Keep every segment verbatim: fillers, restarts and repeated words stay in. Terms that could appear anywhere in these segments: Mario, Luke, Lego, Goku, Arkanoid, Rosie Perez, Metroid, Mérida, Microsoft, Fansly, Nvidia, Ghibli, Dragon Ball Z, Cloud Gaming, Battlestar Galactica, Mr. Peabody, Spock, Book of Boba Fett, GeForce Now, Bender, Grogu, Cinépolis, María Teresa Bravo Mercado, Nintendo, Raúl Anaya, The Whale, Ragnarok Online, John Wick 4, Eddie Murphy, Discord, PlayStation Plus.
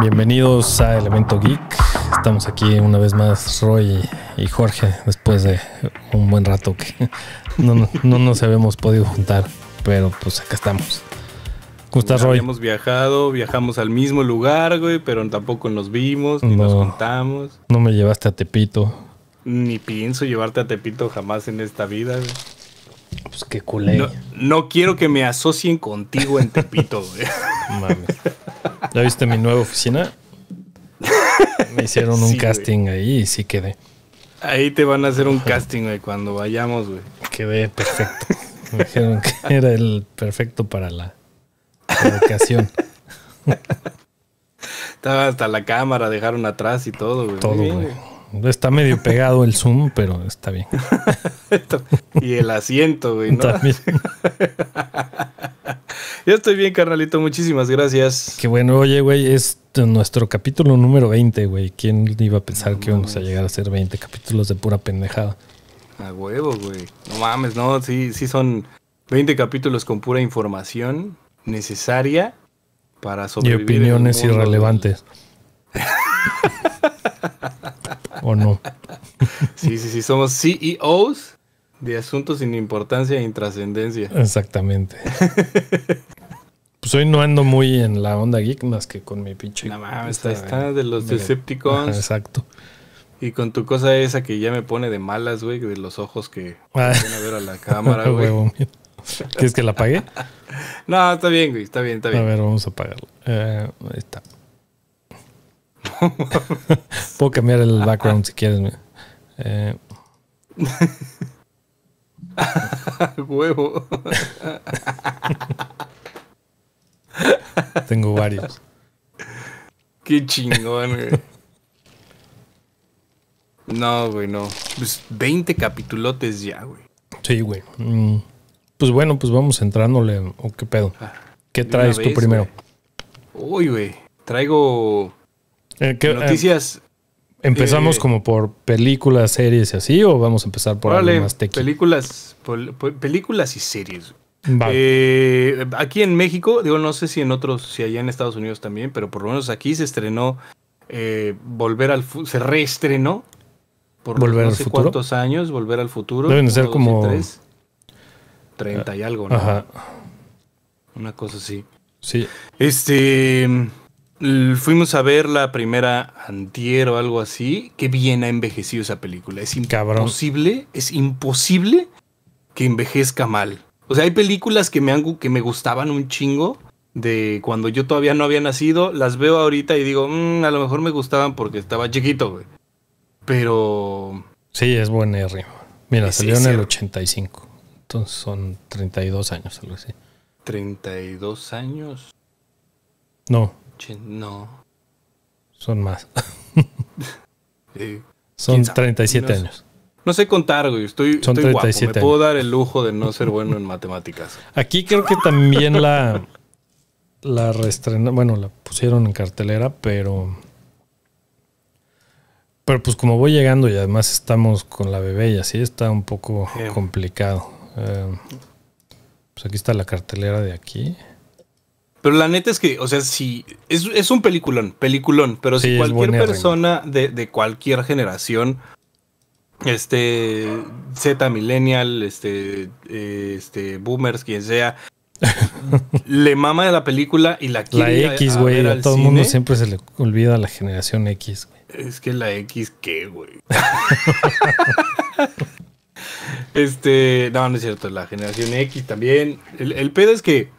Bienvenidos a Elemento Geek. Estamos aquí una vez más Roy y Jorge después de un buen rato que no, no, no nos habíamos podido juntar, pero pues acá estamos. ¿Cómo estás, Roy? Hemos viajado, viajamos al mismo lugar, güey, pero tampoco nos vimos, ni no, nos juntamos. No me llevaste a Tepito. Ni pienso llevarte a Tepito jamás en esta vida, güey. Pues qué culé. No, no quiero que me asocien contigo en Tepito, güey. Mames. ¿Ya viste mi nueva oficina? Me hicieron un sí, casting, güey. Ahí y sí quedé. Ahí te van a hacer un casting, güey, cuando vayamos, güey. Quedé perfecto. Me dijeron que era el perfecto para la educación. Estaba hasta la cámara, dejaron atrás y todo, güey. Todo, bien, güey. Está medio pegado el zoom, pero está bien. Y el asiento, güey, ¿no? También. Yo estoy bien, carnalito. Muchísimas gracias. Qué bueno. Oye, güey, es nuestro capítulo número veinte, güey. ¿Quién iba a pensar no que íbamos a llegar a hacer veinte capítulos de pura pendejada? A huevo, güey. No mames, no. Sí, sí son veinte capítulos con pura información necesaria para sobrevivir. Y opiniones irrelevantes. ¿O no? Sí, sí, sí. Somos C E Os de asuntos sin importancia e intrascendencia. Exactamente. Pues hoy no ando muy en la onda geek más que con mi pinche... No mames, está, está de los de... Decepticons. Ajá, exacto. Y con tu cosa esa que ya me pone de malas, güey, de los ojos que ah. van a ver a la cámara, güey. ¿Quieres que la apague? No, está bien, güey, está bien, está bien. A ver, vamos a apagarla. Eh, ahí está. Puedo cambiar el background si quieres, güey. Eh... Huevo. Tengo varios. Qué chingón, güey. No, güey, no. Pues veinte capitulotes ya, güey. Sí, güey. Mm. Pues bueno, pues vamos entrándole. ¿O qué pedo? ¿Qué traes vez, tú primero? Güey. Uy, güey. Traigo eh, ¿qué, noticias... Eh, ¿Empezamos eh, como por películas, series y así? ¿O vamos a empezar por vale, algo más tequi? Películas, pol, pol, películas y series. Vale. Eh, aquí en México, digo, no sé si en otros, si allá en Estados Unidos también, pero por lo menos aquí se estrenó eh, Volver al Futuro. Se reestrenó por Volver no al sé futuro? cuántos años, Volver al Futuro. Deben ser como... treinta y algo, ¿no? Ajá. Una cosa así. Sí. Este... Fuimos a ver la primera antier o algo así. Qué bien ha envejecido esa película. Es imposible, Cabrón. es imposible que envejezca mal. O sea, hay películas que me, han, que me gustaban un chingo de cuando yo todavía no había nacido. Las veo ahorita y digo, mmm, a lo mejor me gustaban porque estaba chiquito, güey. Pero... Sí, es buen R. Mira, salió en el ochenta y cinco. Entonces son treinta y dos años, algo así. ¿treinta y dos años? No. No. Son más. Sí. Son treinta y siete no, años. No sé contar, güey. Estoy, Son estoy treinta y siete guapo. Me puedo dar el lujo de no ser bueno en matemáticas. Aquí creo que también la la reestrenaron. Bueno, la pusieron en cartelera, pero... Pero pues como voy llegando y además estamos con la bebé y así, está un poco Bien. complicado. Eh, pues aquí está la cartelera de aquí. Pero la neta es que, o sea, si es, es un peliculón, peliculón, pero sí, si cualquier persona de, de cualquier generación, este, Z, millennial, este, este, boomers, quien sea, le mama de la película y la quiere. La X, güey, a, a todo el mundo siempre se le olvida la generación X, güey. Es que la X, ¿qué, güey? Este, no, no es cierto, la generación X también. El, el pedo es que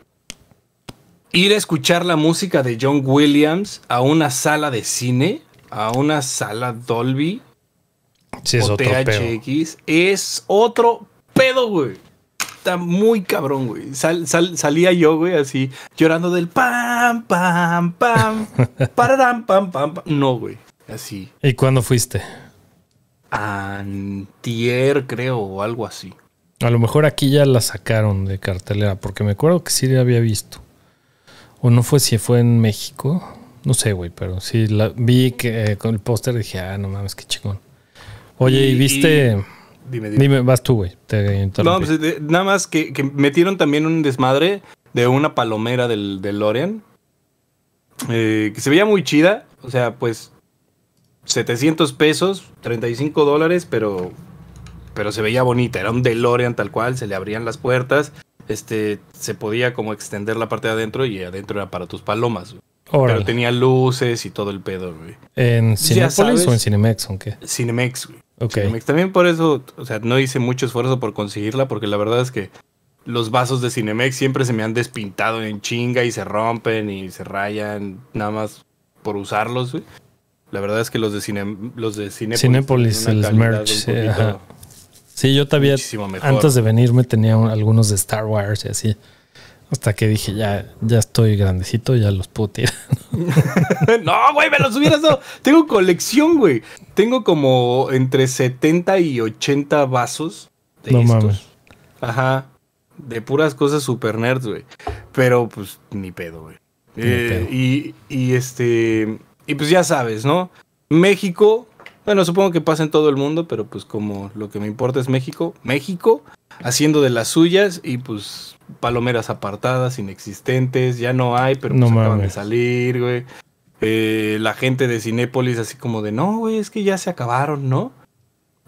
ir a escuchar la música de John Williams a una sala de cine, a una sala Dolby sí, es o otro T H X, pedo. Es otro pedo, güey. Está muy cabrón, güey. Sal, sal, salía yo, güey, así, llorando del pam, pam, pam, pararam, pam, pam, pam. No, güey, así. ¿Y cuándo fuiste? Antier, creo, o algo así. A lo mejor aquí ya la sacaron de cartelera, porque me acuerdo que sí la había visto. O no fue si fue en México. No sé, güey, pero sí, la, vi que eh, con el póster dije, ah, no mames, qué chingón. Oye, y, ¿y viste...? Y... Dime, dime. Dime, vas tú, güey. No, pues, de, nada más que, que metieron también un desmadre de una palomera del, del Lorean. Eh, que se veía muy chida. O sea, pues, setecientos pesos, treinta y cinco dólares, pero... Pero se veía bonita, era un DeLorean tal cual, se le abrían las puertas, este, se podía como extender la parte de adentro y adentro era para tus palomas. Pero tenía luces y todo el pedo, güey. ¿En Cinépolis o en Cinemex? ¿En qué? Cinemex, güey. Okay. Cinemex. También por eso, o sea, no hice mucho esfuerzo por conseguirla, porque la verdad es que los vasos de Cinemex siempre se me han despintado en chinga y se rompen y se rayan, nada más por usarlos, güey. La verdad es que los de, Cine, los de Cinepolis... Cinepolis, el merch, ajá. Sí, yo todavía antes de venirme tenía un, algunos de Star Wars y así. Hasta que dije, ya, ya estoy grandecito, ya los puedo tirar. No, güey, me los hubieras dado. Tengo colección, güey. Tengo como entre setenta y ochenta vasos de no estos. Mames. Ajá. De puras cosas super nerds, güey. Pero, pues, ni pedo, güey. Eh, y, y este... Y pues ya sabes, ¿no? México... Bueno, supongo que pasa en todo el mundo, pero pues como lo que me importa es México, México haciendo de las suyas y pues palomeras apartadas, inexistentes, ya no hay, pero no pues acaban de salir, güey. Eh, la gente de Cinépolis así como de, no, güey, es que ya se acabaron, ¿no?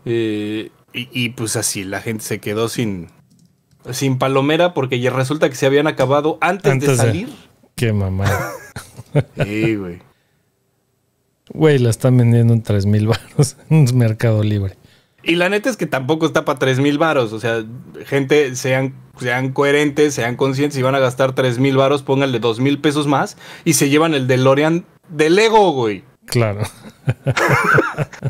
Eh, y, y pues así, la gente se quedó sin, sin palomera porque ya resulta que se habían acabado antes, antes de salir. De... Qué mamada. Sí, güey. Güey, la están vendiendo en tres mil varos en Mercado Libre. Y la neta es que tampoco está para tres mil varos. O sea, gente, sean, sean coherentes, sean conscientes. Si van a gastar tres mil varos, pónganle dos mil pesos más y se llevan el DeLorean de Lego, güey. Claro.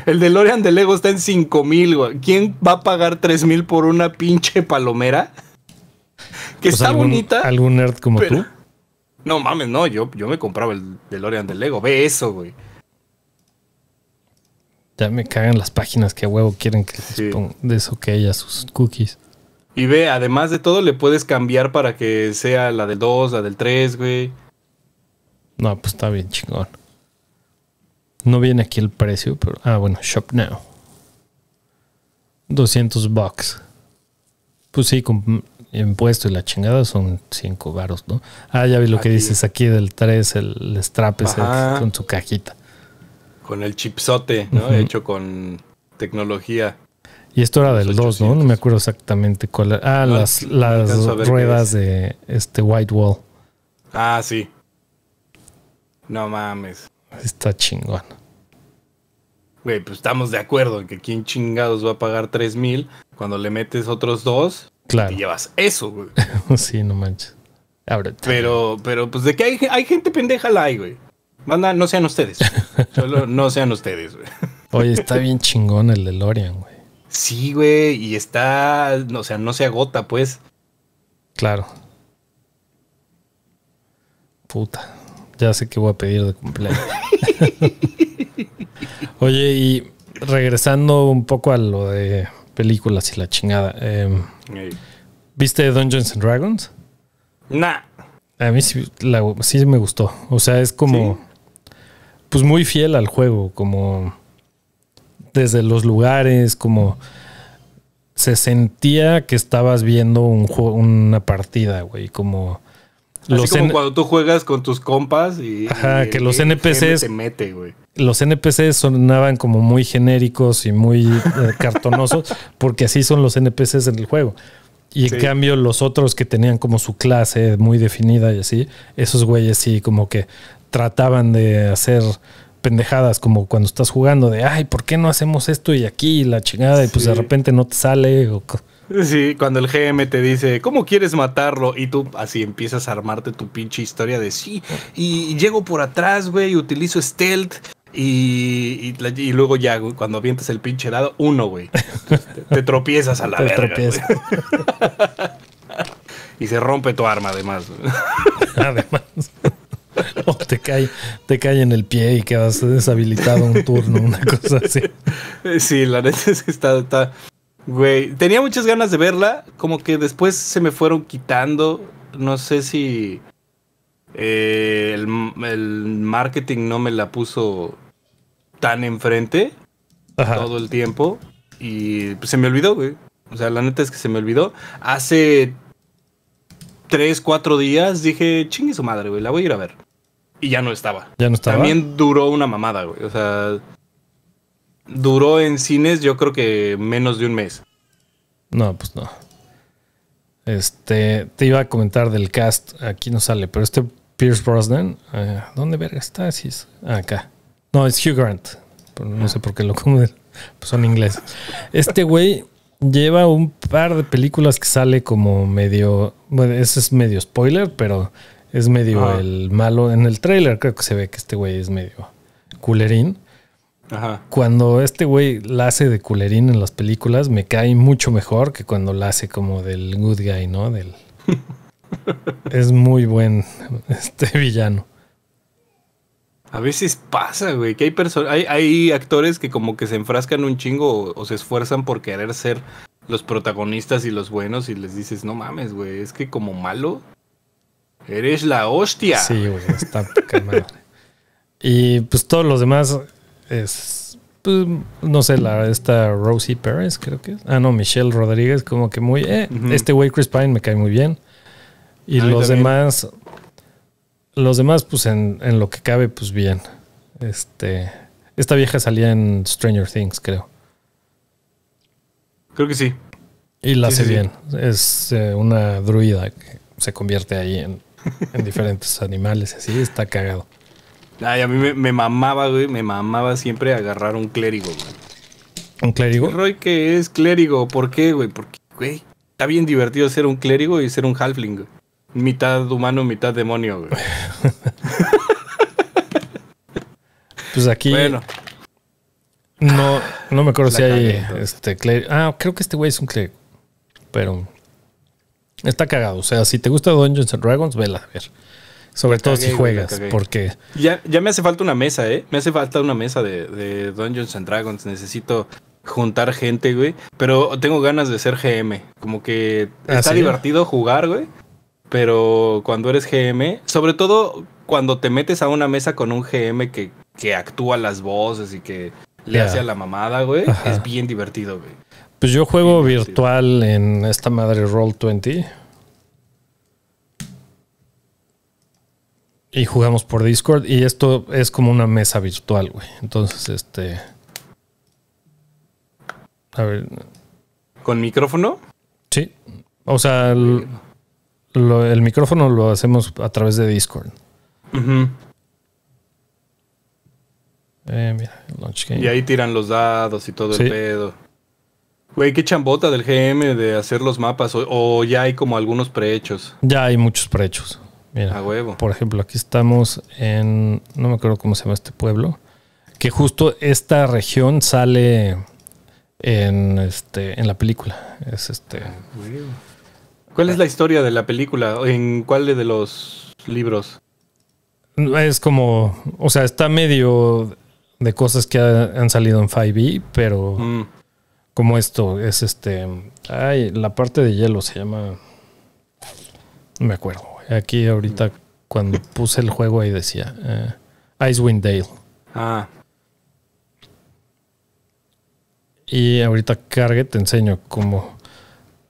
El DeLorean de Lego está en cinco mil, güey. ¿Quién va a pagar tres mil por una pinche palomera? Que pues está algún, bonita. ¿Algún nerd como pero... tú? No mames, no. Yo, yo me compraba el DeLorean de Lego. Ve eso, güey. Ya me cagan las páginas que a huevo quieren que sí. Desokaya sus cookies. Y ve, además de todo, le puedes cambiar para que sea la del dos, la del tres, güey. No, pues está bien chingón. No viene aquí el precio, pero... Ah, bueno, Shop Now. doscientos bucks. Pues sí, con impuesto y la chingada son cinco varos, ¿no? Ah, ya vi lo aquí. Que dices aquí del tres, el, el strap ese con su cajita. Con el chipsote, ¿no? Uh-huh. Hecho con tecnología. Y esto era del dos, ¿no? No me acuerdo exactamente cuál era. Ah, no, las, las ruedas de este White Wall. Ah, sí. No mames. Está chingón. Güey, pues estamos de acuerdo en que quién chingados va a pagar tres mil cuando le metes otros dos. Claro. Y te llevas eso, güey. Sí, no manches. Ábrete. Pero, pero, pues de que hay, hay gente pendeja la hay, güey. Banda, no sean ustedes. Solo no sean ustedes, güey. Oye, está bien chingón el DeLorean, güey. Sí, güey. Y está... O sea, no se agota, pues. Claro. Puta. Ya sé qué voy a pedir de cumpleaños. Oye, y regresando un poco a lo de películas y la chingada. Eh, hey. ¿Viste Dungeons and Dragons? Nah. A mí sí, la, sí me gustó. O sea, es como... ¿Sí? Pues muy fiel al juego, como desde los lugares, como se sentía que estabas viendo un juego, una partida, güey, como así los como N cuando tú juegas con tus compas y, ajá, y que los N P Cs te mete, güey. Los N P Cs sonaban como muy genéricos y muy eh, cartonosos porque así son los N P Cs en el juego. Y en sí. Cambio los otros que tenían como su clase muy definida y así, esos güeyes sí como que trataban de hacer pendejadas como cuando estás jugando de ay, ¿por qué no hacemos esto y aquí y la chingada? Sí. Y pues de repente no te sale. O... Sí, cuando el G M te dice ¿cómo quieres matarlo? Y tú así empiezas a armarte tu pinche historia de sí, y llego por atrás, güey, utilizo stealth y, y, y luego ya güey, cuando avientas el pinche dado, uno, güey. Te, te tropiezas a la te verga. Y se rompe tu arma además. Además. O te cae, te cae en el pie y quedas deshabilitado un turno, una cosa así. Sí, la neta es que está, está... Güey, tenía muchas ganas de verla, como que después se me fueron quitando. No sé si... Eh, el, el marketing no me la puso tan enfrente. Ajá. Todo el tiempo. Y pues, se me olvidó, güey. O sea, la neta es que se me olvidó. Hace tres, cuatro días dije, chingue su madre, güey, la voy a ir a ver. Y ya no estaba. Ya no estaba. También duró una mamada, güey. O sea, duró en cines yo creo que menos de un mes. No, pues no. Este, te iba a comentar del cast. Aquí no sale, pero este Pierce Brosnan, eh, ¿dónde verga está? Si es, ah, acá. No, es Hugh Grant. Pero no sé por qué lo comen. Pues son ingleses. Este güey lleva un par de películas que sale como medio... Bueno, ese es medio spoiler, pero es medio ah. el malo. En el tráiler creo que se ve que este güey es medio culerín. Ajá. Cuando este güey la hace de culerín en las películas, me cae mucho mejor que cuando la hace como del good guy, ¿no? Del... Es muy buen este villano. A veces pasa, güey, que hay personas, hay, hay actores que como que se enfrascan un chingo o, o se esfuerzan por querer ser los protagonistas y los buenos y les dices, no mames, güey, es que como malo eres la hostia. Sí, güey, está poca madre. Y pues todos los demás es, pues, no sé, la esta Rosie Perez, creo que es. Ah, no, Michelle Rodríguez, como que muy, eh, uh-huh. este güey Chris Pine me cae muy bien. Y los demás... Los demás, pues, en, en lo que cabe, pues, bien. Este, esta vieja salía en Stranger Things, creo. Creo que sí. Y la sí, hace sí, bien. Sí. Es eh, una druida que se convierte ahí en, en diferentes animales. Así está cagado. Ay, a mí me, me mamaba, güey. Me mamaba siempre agarrar un clérigo, güey. ¿Un clérigo? Roy, que es clérigo. ¿Por qué, güey? Porque, güey, está bien divertido ser un clérigo y ser un halfling, güey. Mitad humano, mitad demonio, güey. Pues aquí... Bueno. No, no me acuerdo la si hay... Este, ah, creo que este güey es un clérigo. Pero... Está cagado. O sea, si te gusta Dungeons and Dragons, vela, a ver. Sobre la todo cagué, si juegas, porque... Ya, ya me hace falta una mesa, ¿eh? Me hace falta una mesa de, de Dungeons and Dragons. Necesito juntar gente, güey. Pero tengo ganas de ser G M. Como que está ¿Ah, sí? divertido jugar, güey. Pero cuando eres G M, sobre todo cuando te metes a una mesa con un G M que, que actúa las voces y que le yeah. hace a la mamada, güey, Ajá. es bien divertido, güey. Pues yo juego bien virtual divertido. En esta madre Roll veinte. Y jugamos por Discord. Y esto es como una mesa virtual, güey. Entonces, este... A ver... ¿Con micrófono? Sí. O sea... El... Lo, el micrófono lo hacemos a través de Discord. Uh-huh. eh, mira, launch game. Y ahí tiran los dados y todo sí. el pedo. Güey, qué chambota del G M de hacer los mapas. O, o ya hay como algunos prehechos. Ya hay muchos prehechos. Mira, a huevo. Por ejemplo, aquí estamos en... No me acuerdo cómo se llama este pueblo. Que justo esta región sale en, este, en la película. Es este... A huevo. ¿Cuál es la historia de la película? ¿En cuál de los libros? Es como... O sea, está medio de cosas que ha, han salido en cinco E, pero... Mm. Como esto, es este... Ay, la parte de hielo se llama... No me acuerdo. Aquí ahorita, cuando puse el juego, ahí decía... Eh, Icewind Dale. Ah. Y ahorita cargue, te enseño cómo...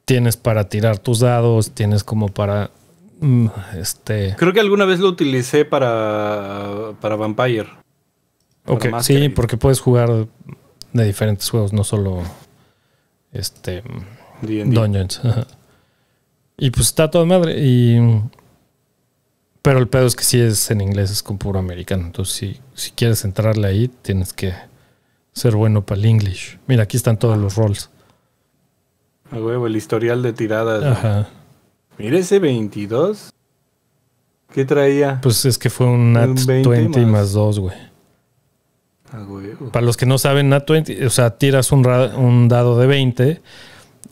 Tienes para tirar tus dados, tienes como para... este Creo que alguna vez lo utilicé para, para Vampire. Ok, para sí, porque puedes jugar de diferentes juegos, no solo este D and D. Dungeons. Y pues está toda madre. Y, pero el pedo es que sí es en inglés, es con puro americano. Entonces si, si quieres entrarle ahí, tienes que ser bueno para el English. Mira, aquí están todos ah. los rolls. A huevo, el historial de tiradas. Ajá. Mira ese veintidós. ¿Qué traía? Pues es que fue un nat veinte más dos, güey. A huevo. Para los que no saben, nat veinte, o sea, tiras un, un dado de veinte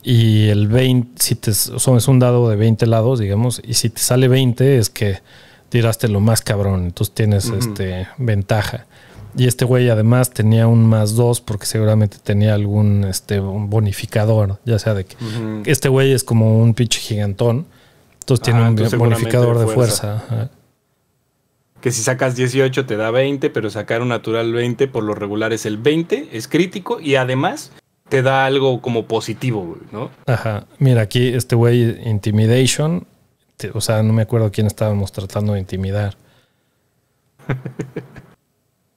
y el veinte, si te, o sea, es un dado de veinte lados, digamos, y si te sale veinte es que tiraste lo más cabrón, entonces tienes uh-huh. este, ventaja. Y este güey además tenía un más dos porque seguramente tenía algún este, un bonificador. Ya sea de que uh-huh. este güey es como un pinche gigantón. Entonces ah, tiene un entonces bonificador de fuerza. fuerza. que si sacas dieciocho te da veinte, pero sacar un natural veinte por lo regular es el veinte, es crítico y además te da algo como positivo, ¿no? Ajá. Mira, aquí este güey, Intimidation, te, o sea, no me acuerdo quién estábamos tratando de intimidar.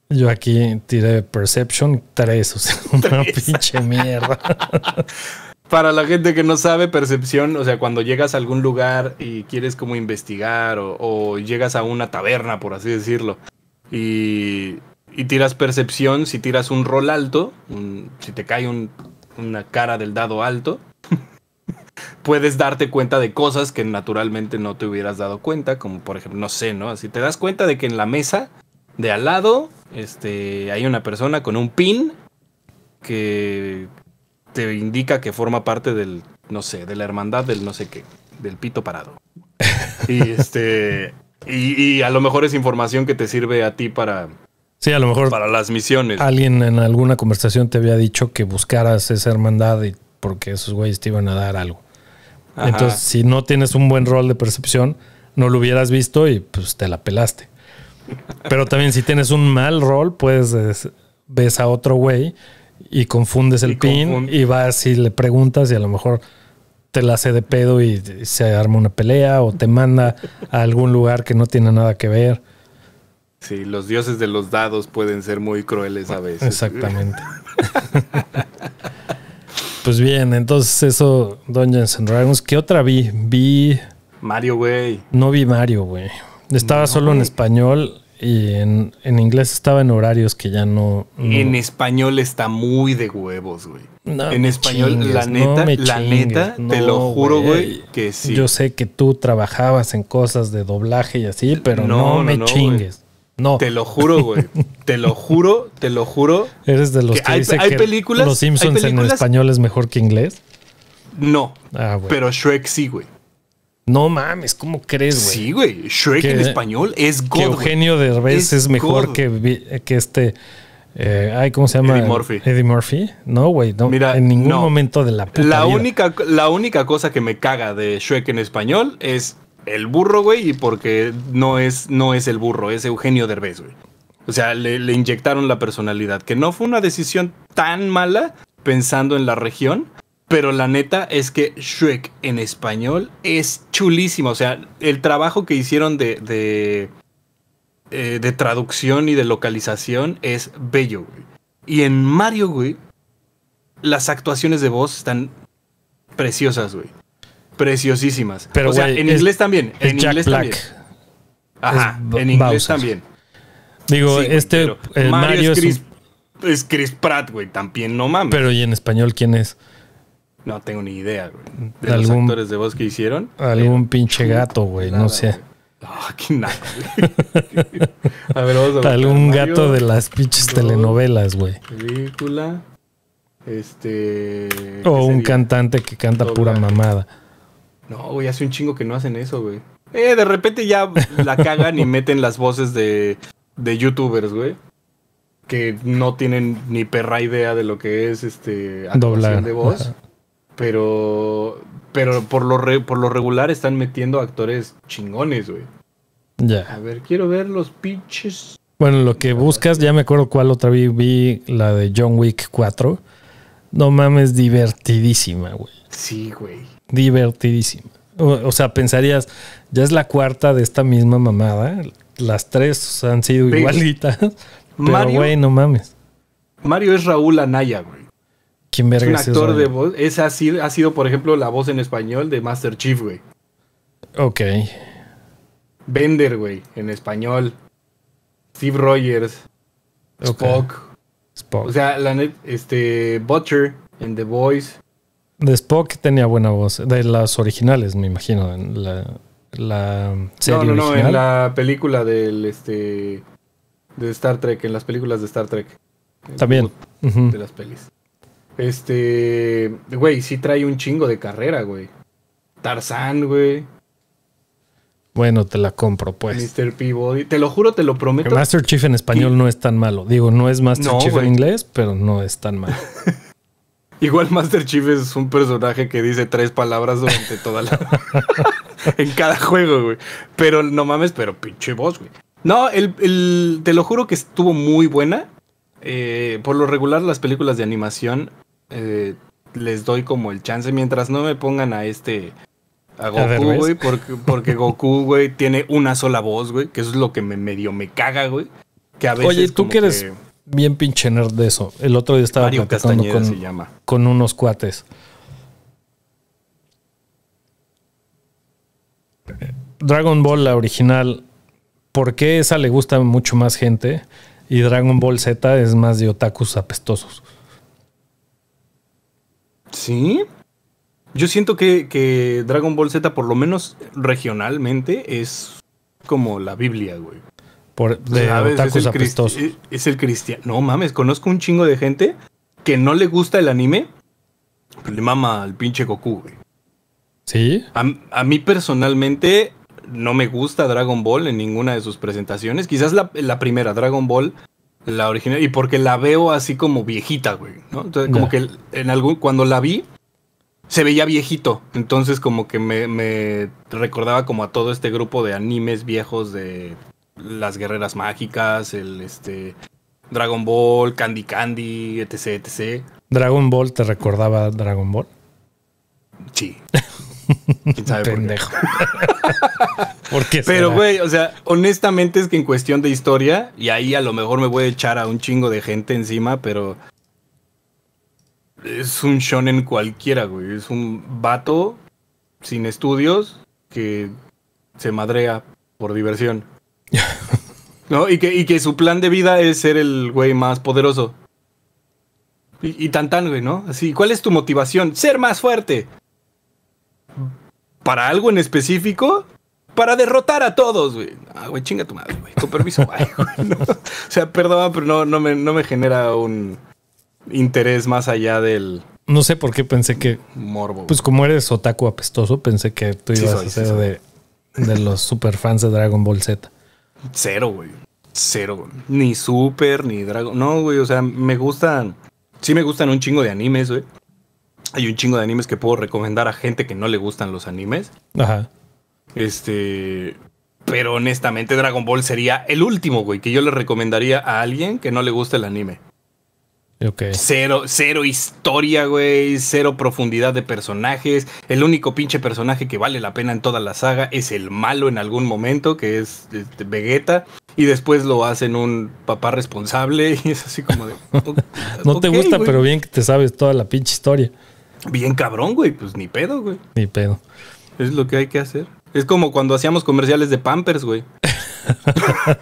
Yo aquí tiré Perception tres, o sea, una ¿tres? Pinche mierda. Para la gente que no sabe, percepción, o sea, cuando llegas a algún lugar y quieres como investigar o, o llegas a una taberna, por así decirlo, y, y tiras percepción, si tiras un rol alto, un, si te cae un, una cara del dado alto, puedes darte cuenta de cosas que naturalmente no te hubieras dado cuenta, como por ejemplo, no sé, ¿no? Así te das cuenta de que en la mesa de al lado este, hay una persona con un pin que te indica que forma parte del, no sé, de la hermandad del no sé qué, del pito parado. Y este y, y a lo mejor es información que te sirve a ti para... Sí, a lo mejor para las misiones. Alguien en alguna conversación te había dicho que buscaras esa hermandad y porque esos güeyes te iban a dar algo. Ajá. Entonces, si no tienes un buen rol de percepción, no lo hubieras visto y pues te la pelaste. Pero también si tienes un mal rol, pues es, ves a otro güey y confundes el y pin confund y vas y le preguntas y a lo mejor te la hace de pedo y se arma una pelea o te manda a algún lugar que no tiene nada que ver. Sí, los dioses de los dados pueden ser muy crueles a veces. Exactamente. Pues bien, entonces eso, Dungeons and Dragons. ¿Qué otra vi? Vi... Mario, güey. No vi Mario, güey. Estaba no, solo en español y en, en inglés estaba en horarios que ya no, no... En español está muy de huevos, güey. No en español, chingues, la neta, no la chingues, neta, no, te lo juro, güey, que sí. Yo sé que tú trabajabas en cosas de doblaje y así, pero no, no me no, chingues. No. Te lo juro, güey. Te lo juro, te lo juro. ¿Eres de los que, que hay, dice hay que películas, los Simpsons hay películas en español es mejor que inglés? No, ah, pero Shrek sí, güey. No mames, ¿cómo crees, güey? Sí, güey. Shrek que, en español es God, que Eugenio wey. Derbez es, es mejor God. que, que este... Eh, ay, ¿cómo se llama? Eddie Murphy. Eddie Murphy. No, güey. No, Mira, en ningún no. momento de la puta la vida. Única, la única cosa que me caga de Shrek en español es el burro, güey. Y porque no es, no es el burro, es Eugenio Derbez, güey. O sea, le, le inyectaron la personalidad. Que no fue una decisión tan mala pensando en la región. Pero la neta es que Shrek en español es chulísimo. O sea, el trabajo que hicieron de, de, eh, de traducción y de localización es bello, güey. Y en Mario, güey, las actuaciones de voz están preciosas, güey. Preciosísimas. Pero, o sea, güey, en inglés es, también. En Jack inglés Black. También. Ajá, en inglés Bowser. También. Digo, sí, este el Mario, Mario es, es, Chris, un... es Chris Pratt, güey, también, no mames. Pero, ¿y en español quién es? No tengo ni idea, güey. De algún, los actores de voz que hicieron. Algún pinche gato, güey. No sé. Ah, oh, qué naco, güey. A ver, vamos a ver. Algún Mario, gato de las pinches dos, telenovelas, güey. Película. Este. O un sería? cantante que canta Doble. Pura mamada. No, güey, hace un chingo que no hacen eso, güey. Eh, de repente ya la cagan y meten las voces de, de youtubers, güey. Que no tienen ni perra idea de lo que es este doblar de voz. Ajá. Pero pero por lo, re, por lo regular están metiendo actores chingones, güey. Ya. A ver, quiero ver los pinches. Bueno, lo que buscas, ya me acuerdo cuál otra vi. Vi la de John Wick cuatro. No mames, divertidísima, güey. Sí, güey. Divertidísima. O, o sea, pensarías, ya es la cuarta de esta misma mamada. Las tres han sido pero, igualitas. Pero, güey, no mames. Mario es Raúl Anaya, güey. ¿Quién verga es un actor eso, de voz? Esa ha sido, ha sido, por ejemplo, la voz en español de Master Chief, güey. Ok. Bender, güey, en español. Steve Rogers. Okay. Spock. Spock. O sea, la net, este, Butcher en The Voice. De Spock tenía buena voz. De las originales, me imagino. En la, la serie no, no, original. No, en la película del, este, de Star Trek. En las películas de Star Trek. También. De uh-huh. las pelis. Este, güey, sí trae un chingo de carrera, güey. Tarzán, güey. Bueno, te la compro, pues. mister Peabody. Te lo juro, te lo prometo. El Master Chief en español y... no es tan malo. Digo, no es Master no, Chief güey. en inglés, pero no es tan malo. Igual Master Chief es un personaje que dice tres palabras durante toda la... en cada juego, güey. Pero no mames, pero pinche voz, güey. No, el, el, te lo juro que estuvo muy buena. Eh, por lo regular, las películas de animación eh, les doy como el chance. Mientras no me pongan a este... A Goku, güey, porque, porque Goku, güey, tiene una sola voz, güey. Que eso es lo que me medio me caga, güey. Que a veces... Oye, tú que eres que... bien pinche nerd de eso. El otro día estaba Mario platicando con, se llama. con unos cuates. Dragon Ball, la original... ¿Por qué esa le gusta mucho más gente? Y Dragon Ball Z es más de otakus apestosos. Sí. Yo siento que, que Dragon Ball Z, por lo menos regionalmente, es como la Biblia, güey. Por, de ¿Sabes? otakus es apestosos. Es, es el cristiano. No mames, conozco un chingo de gente que no le gusta el anime, pero le mama al pinche Goku, güey. ¿Sí? A, a mí personalmente... No me gusta Dragon Ball en ninguna de sus presentaciones. Quizás la, la primera, Dragon Ball, la original. Y porque la veo así como viejita, güey, ¿no? Entonces, como yeah. que en algún, cuando la vi, se veía viejito. Entonces, como que me, me recordaba como a todo este grupo de animes viejos de las guerreras mágicas, el este Dragon Ball, Candy Candy, etc, etcétera. ¿Dragon Ball te recordaba a Dragon Ball? Sí. ¿Quién sabe Pendejo. por qué? Pero, güey, o sea, honestamente es que en cuestión de historia, y ahí a lo mejor me voy a echar a un chingo de gente encima, pero es un shonen cualquiera, güey. Es un vato sin estudios que se madrea por diversión. ¿No? Y que, y que su plan de vida es ser el güey más poderoso. Y, y tan tan, güey, ¿no? Así, ¿cuál es tu motivación? ¡Ser más fuerte! ¿Para algo en específico? Para derrotar a todos, güey. Ah, güey, chinga tu madre, güey. Con permiso, güey. No, o sea, perdón, pero no, no, me, no me genera un interés más allá del... No sé por qué pensé que... Morbo. Pues como eres otaku apestoso, pensé que tú ibas sí soy, a ser sí de, de los superfans de Dragon Ball Z. Cero, güey. Cero, güey. Ni super, ni Dragon... No, güey, o sea, me gustan... Sí me gustan un chingo de animes, güey. Hay un chingo de animes que puedo recomendar a gente que no le gustan los animes. Ajá. Este... Pero honestamente Dragon Ball sería el último, güey, que yo le recomendaría a alguien que no le gusta el anime. Ok. Cero, cero historia, güey. Cero profundidad de personajes. El único pinche personaje que vale la pena en toda la saga es el malo en algún momento, que es este, Vegeta. Y después lo hacen un papá responsable y es así como de... Okay, no te okay, gusta, güey. Pero bien que te sabes toda la pinche historia. Bien cabrón, güey. Pues ni pedo, güey. Ni pedo. Es lo que hay que hacer. Es como cuando hacíamos comerciales de Pampers, güey.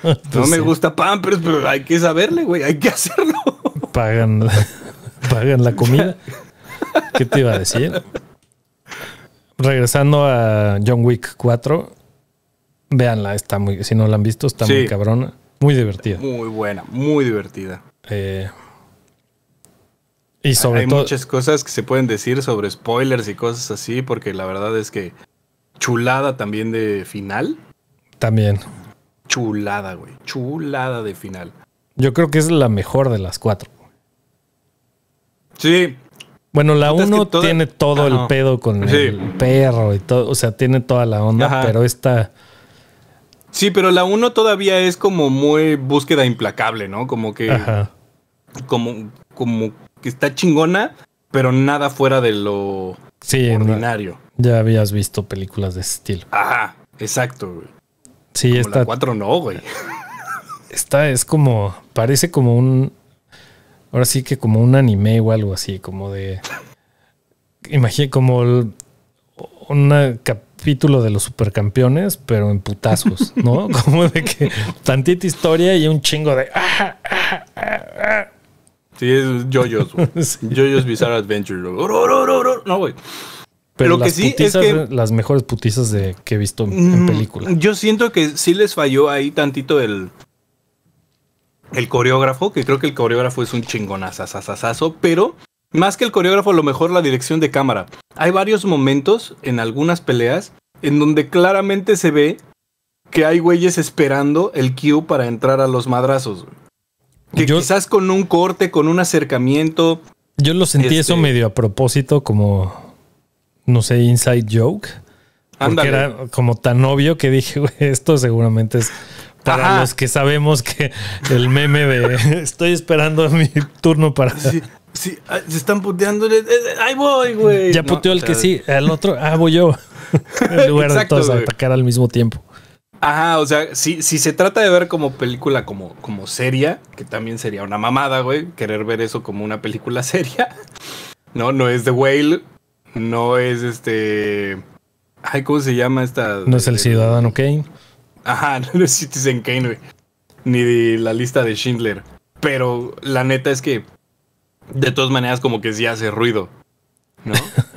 pues no me sí. gusta Pampers, pero hay que saberle, güey. Hay que hacerlo. Pagan, pagan la comida. ¿Qué te iba a decir? Regresando a John Wick cuatro. Véanla, está muy... Si no la han visto, está sí. muy cabrona. Muy divertida. Muy buena, muy divertida. Eh... Y sobre Hay muchas cosas que se pueden decir sobre spoilers y cosas así, porque la verdad es que chulada también de final. También. Chulada, güey. Chulada de final. Yo creo que es la mejor de las cuatro. Sí. Bueno, la uno toda... tiene todo ah, el no. pedo con sí. el perro y todo. O sea, tiene toda la onda, Ajá. pero esta... Sí, pero la uno todavía es como muy búsqueda implacable, ¿no? Como que... Ajá. Como... como... que está chingona, pero nada fuera de lo sí, ordinario. No. Ya habías visto películas de ese estilo. Ajá, exacto, güey. Sí, como esta... La cuatro no, güey. Esta es como... Parece como un... Ahora sí que como un anime o algo así, como de... Imagínate como el, un capítulo de los supercampeones, pero en putazos, ¿no? Como de que tantita historia y un chingo de... ¡Ah, ah, ah, ah! Sí, es Jojo's, güey. Sí. Jojo's Bizarre Adventure. No, güey. Pero Lo las, que sí putizas, es que las mejores putizas de, que he visto en, en película. Yo siento que sí les falló ahí tantito el, el coreógrafo, que creo que el coreógrafo es un chingonazazazazo, pero más que el coreógrafo, a lo mejor la dirección de cámara. Hay varios momentos en algunas peleas en donde claramente se ve que hay güeyes esperando el cue para entrar a los madrazos, güey. Que yo, quizás con un corte, con un acercamiento. Yo lo sentí este, eso medio a propósito, como, no sé, inside joke. Ándale. Porque era como tan obvio que dije, güey, esto seguramente es Para Ajá. los que sabemos que el meme de estoy esperando mi turno para... Sí, sí, se están puteando. ¡Ahí voy, güey! Ya puteó no, el que sí, el otro, ah, voy yo. En lugar Exacto, de todos wey. atacar al mismo tiempo. Ajá, o sea, si, si se trata de ver como película como, como seria, que también sería una mamada, güey, querer ver eso como una película seria. No, no es The Whale, no es este... Ay, ¿cómo se llama esta? No es El Ciudadano Kane. Ajá, no es Citizen Kane, güey. Ni de La Lista de Schindler. Pero la neta es que, de todas maneras, como que sí hace ruido, ¿no?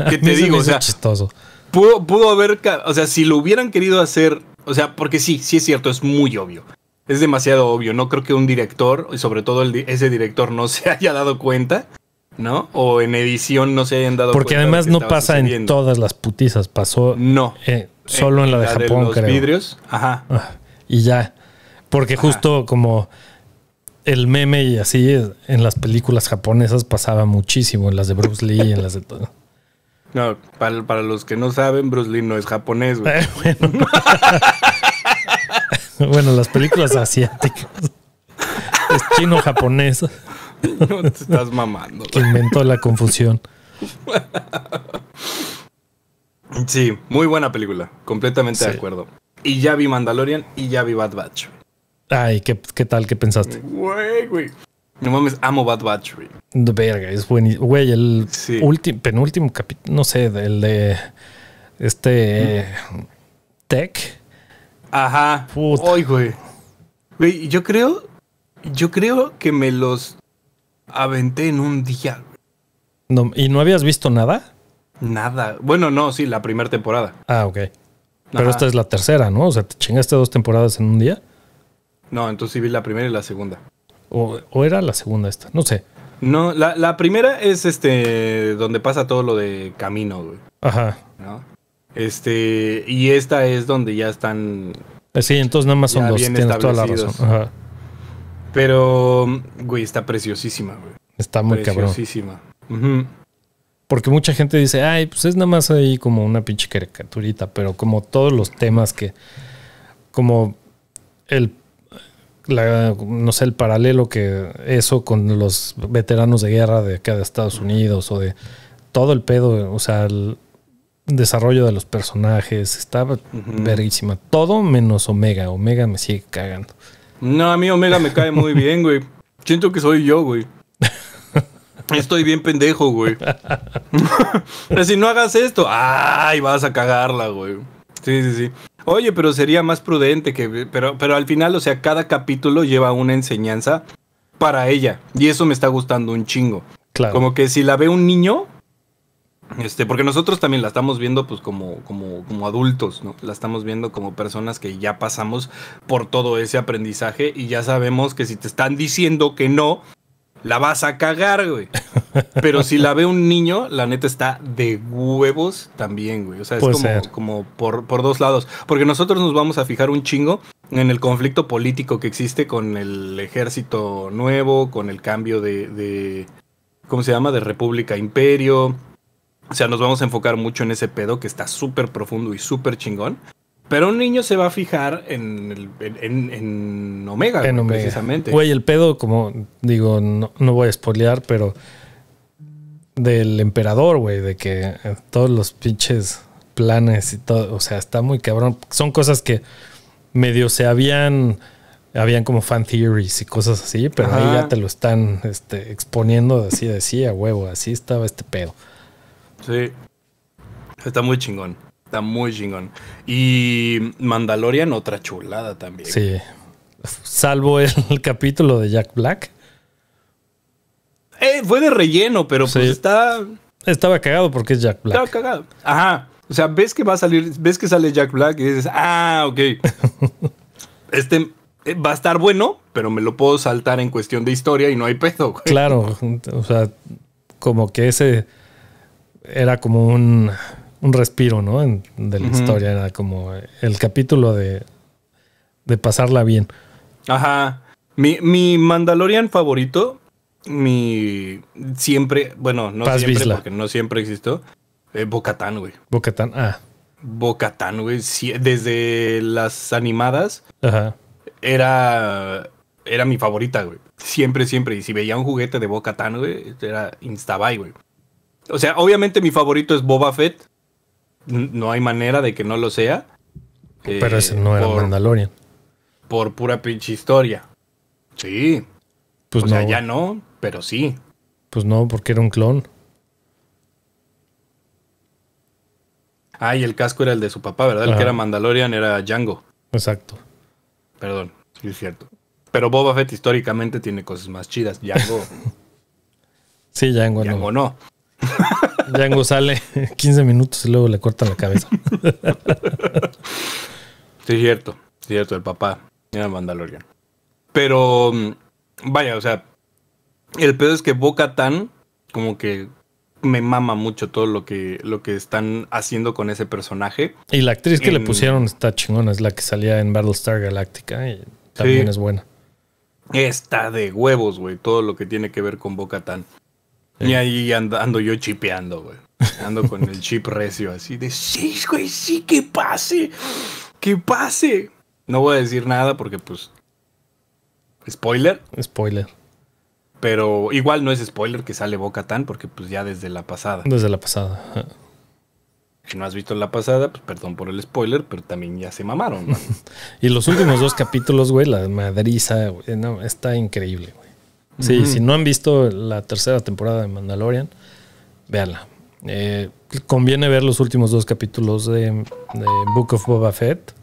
¿Qué te digo? O sea, chistoso. Pudo, pudo haber... O sea, si lo hubieran querido hacer... O sea, porque sí, sí es cierto, es muy obvio. Es demasiado obvio. No creo que un director, y sobre todo el, ese director, no se haya dado cuenta, ¿no? O en edición no se hayan dado porque cuenta. Porque además no pasa sucediendo. en todas las putizas. Pasó no, eh, solo en, en la de la Japón, de los creo. vidrios. Ajá. Ah, y ya. Porque Ajá. justo como el meme y así, en las películas japonesas pasaba muchísimo. En las de Bruce Lee, en las de todo. No, para, para los que no saben, Bruce Lee no es japonés, güey. Eh, bueno. Bueno, las películas asiáticas. Es chino-japonés. No te estás mamando. Que inventó la confusión. Sí, muy buena película. Completamente sí. de acuerdo. Y ya vi Mandalorian y ya vi Bad Batch. Ay, ¿qué, qué tal? ¿Qué pensaste? Güey, güey. No mames, amo Bad Batch, güey. Verga, es buenísimo. Güey, el sí. ulti, penúltimo capítulo, no sé, el de este mm. eh, Tech. Ajá. Puta. Ay, güey. Güey, yo creo, yo creo que me los aventé en un día. No, ¿y no habías visto nada? Nada. Bueno, no, sí, la primera temporada. Ah, ok. Pero Ajá. esta es la tercera, ¿no? O sea, ¿te chingaste dos temporadas en un día? No, entonces sí vi la primera y la segunda. O, o era la segunda esta, no sé. No, la, la primera es este donde pasa todo lo de camino, güey. Ajá. ¿No? Este, y esta es donde ya están... Sí, entonces nada más son dos, tienes toda la razón. Ajá. Pero, güey, está preciosísima, güey. Está muy cabrón. Preciosísima. Uh-huh. Porque mucha gente dice, ay, pues es nada más ahí como una pinche caricaturita, pero como todos los temas que... Como el... La, no sé, el paralelo que eso con los veteranos de guerra de acá de Estados Unidos o de todo el pedo, o sea, el desarrollo de los personajes estaba uh-huh. verguísima. Todo menos Omega. Omega me sigue cagando. No, a mí Omega me cae muy bien, güey. Siento que soy yo, güey. Estoy bien pendejo, güey. Pero si no hagas esto, ay, vas a cagarla, güey. Sí, sí, sí. Oye, pero sería más prudente que... Pero, pero al final, o sea, cada capítulo lleva una enseñanza para ella. Y eso me está gustando un chingo. Claro. Como que si la ve un niño... Este, porque nosotros también la estamos viendo pues como, como, como adultos, ¿no? La estamos viendo como personas que ya pasamos por todo ese aprendizaje. Y ya sabemos que si te están diciendo que no, la vas a cagar, güey. Pero si la ve un niño, la neta está de huevos también, güey. O sea, es Puede como, ser. como por, por dos lados. Porque nosotros nos vamos a fijar un chingo en el conflicto político que existe con el ejército nuevo, con el cambio de, de ¿cómo se llama? De república a imperio. O sea, nos vamos a enfocar mucho en ese pedo que está súper profundo y súper chingón. Pero un niño se va a fijar en, el, en, en Omega, en Omega, precisamente. Güey, el pedo, como digo, no, no voy a spoilear, pero del emperador, güey, de que todos los pinches planes y todo, o sea, está muy cabrón. Son cosas que medio se habían, habían como fan theories y cosas así, pero Ajá. ahí ya te lo están este, exponiendo así, decía, huevo, así estaba este pedo. Sí, está muy chingón. Está muy chingón. Y Mandalorian, otra chulada también. Sí. Salvo el, el capítulo de Jack Black. Eh, fue de relleno, pero sí. pues está... Estaba cagado porque es Jack Black. Estaba cagado. Ajá. O sea, ves que va a salir... Ves que sale Jack Black y dices... Ah, ok. Este va a estar bueno, pero me lo puedo saltar en cuestión de historia y no hay pedo, güey. Claro. O sea, como que ese... Era como un... Un respiro, ¿no? En, de la uh-huh. historia. Era como el capítulo de, de pasarla bien. Ajá. Mi, mi Mandalorian favorito, mi siempre, bueno, no Paz siempre, Vizla. porque no siempre existió, eh, Bo-Katan, güey. Bo-Katan, ah. Bo-Katan, güey. Sí, desde las animadas. Ajá. era, era mi favorita, güey. Siempre, siempre. Y si veía un juguete de Bo-Katan, güey, era Instabuy, güey. O sea, obviamente mi favorito es Boba Fett. No hay manera de que no lo sea. Pero eh, ese no era por Mandalorian. Por pura pinche historia. Sí. Pues o no, sea, ya no, pero sí. Pues no, porque era un clon. Ah, y el casco era el de su papá, ¿verdad? Ajá. El que era Mandalorian era Jango. Exacto. Perdón, sí es cierto. Pero Boba Fett históricamente tiene cosas más chidas. Jango. Sí, Jango, Jango no. no. Jango sale quince minutos y luego le cortan la cabeza. Sí, es cierto. Es cierto, el papá era Mandalorian. Pero, vaya, o sea, el pedo es que Bo-Katan como que me mama mucho todo lo que, lo que están haciendo con ese personaje. Y la actriz que en... le pusieron está chingona. Es la que salía en Battlestar Galactica y también sí. es buena. Está de huevos, güey. Todo lo que tiene que ver con Bo-Katan. Sí. Y ahí ando, ando yo chipeando, güey. Ando con el chip recio así de sí, güey, sí, que pase. Que pase. No voy a decir nada porque pues... Spoiler. Spoiler. Pero igual no es spoiler que sale Bo-Katan porque pues ya desde la pasada. Desde la pasada. Ajá. Si no has visto la pasada, pues perdón por el spoiler, pero también ya se mamaron, man. Y los últimos dos capítulos, güey, la madriza, güey, no, está increíble, güey. Sí, uh-huh. Si no han visto la tercera temporada de Mandalorian, véanla. Eh, conviene ver los últimos dos capítulos de, de Book of Boba Fett,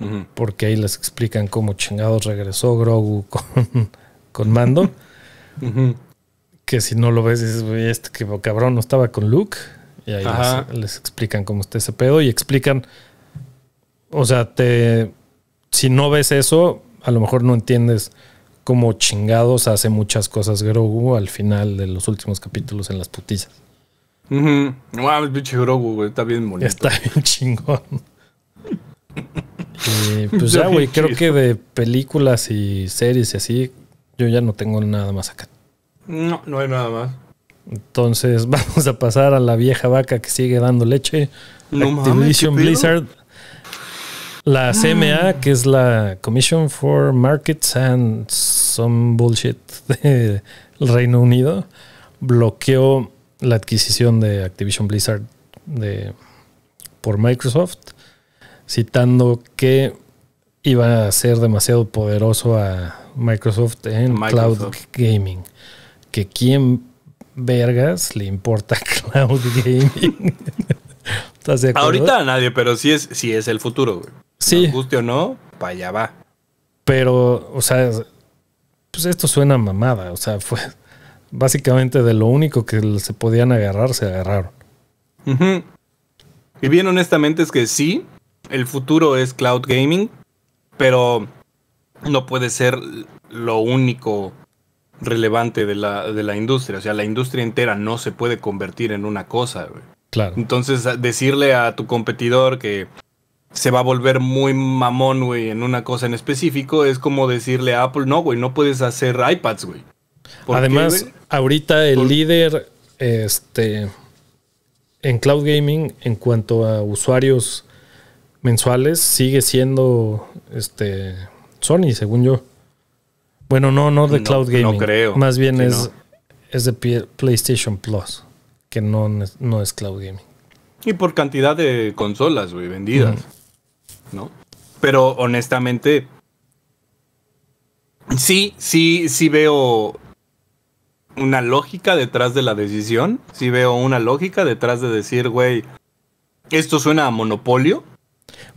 uh-huh. porque ahí les explican cómo chingados regresó Grogu con, con Mando. Uh-huh. Que si no lo ves dices, güey, este que cabrón no estaba con Luke. Y ahí les, les explican cómo está ese pedo. Y explican, o sea, te si no ves eso, a lo mejor no entiendes cómo chingados hace muchas cosas Grogu al final de los últimos capítulos en las putizas. Uh-huh. Wow, el pinche Grogu, güey, está bien bonito. Está bien chingón. Y pues ya, güey, creo que de películas y series y así... Yo ya no tengo nada más acá. No, no hay nada más. Entonces vamos a pasar a la vieja vaca que sigue dando leche. No, Activision Blizzard. La C M A, mm. que es la Commission for Markets and Some Bullshit del Reino Unido, bloqueó la adquisición de Activision Blizzard de, por Microsoft, citando que iba a ser demasiado poderoso a Microsoft en Microsoft. Cloud Gaming. Que quién vergas le importa Cloud Gaming. ¿Estás de acuerdo? Ahorita a nadie, pero sí es, sí es el futuro, güey. Sí. Nos guste o no, para allá va. Pero, o sea, pues esto suena mamada. O sea, fue básicamente de lo único que se podían agarrar, se agarraron. Uh-huh. Y bien honestamente es que sí, el futuro es Cloud Gaming. Pero no puede ser lo único relevante de la, de la industria. O sea, la industria entera no se puede convertir en una cosa, güey. Claro. Entonces, decirle a tu competidor que se va a volver muy mamón, güey, en una cosa en específico, es como decirle a Apple, no, güey, no puedes hacer iPads, güey. Además, qué, ahorita el Por... líder este, en Cloud Gaming, en cuanto a usuarios... mensuales sigue siendo este Sony, según yo. Bueno, no, no de no, Cloud Gaming. No creo. Más bien sí, es, no. es de PlayStation Plus, que no, no es Cloud Gaming. Y por cantidad de consolas, güey, vendidas. Mm. ¿No? Pero honestamente, sí, sí, sí veo una lógica detrás de la decisión. Sí veo una lógica detrás de decir, güey, esto suena a monopolio.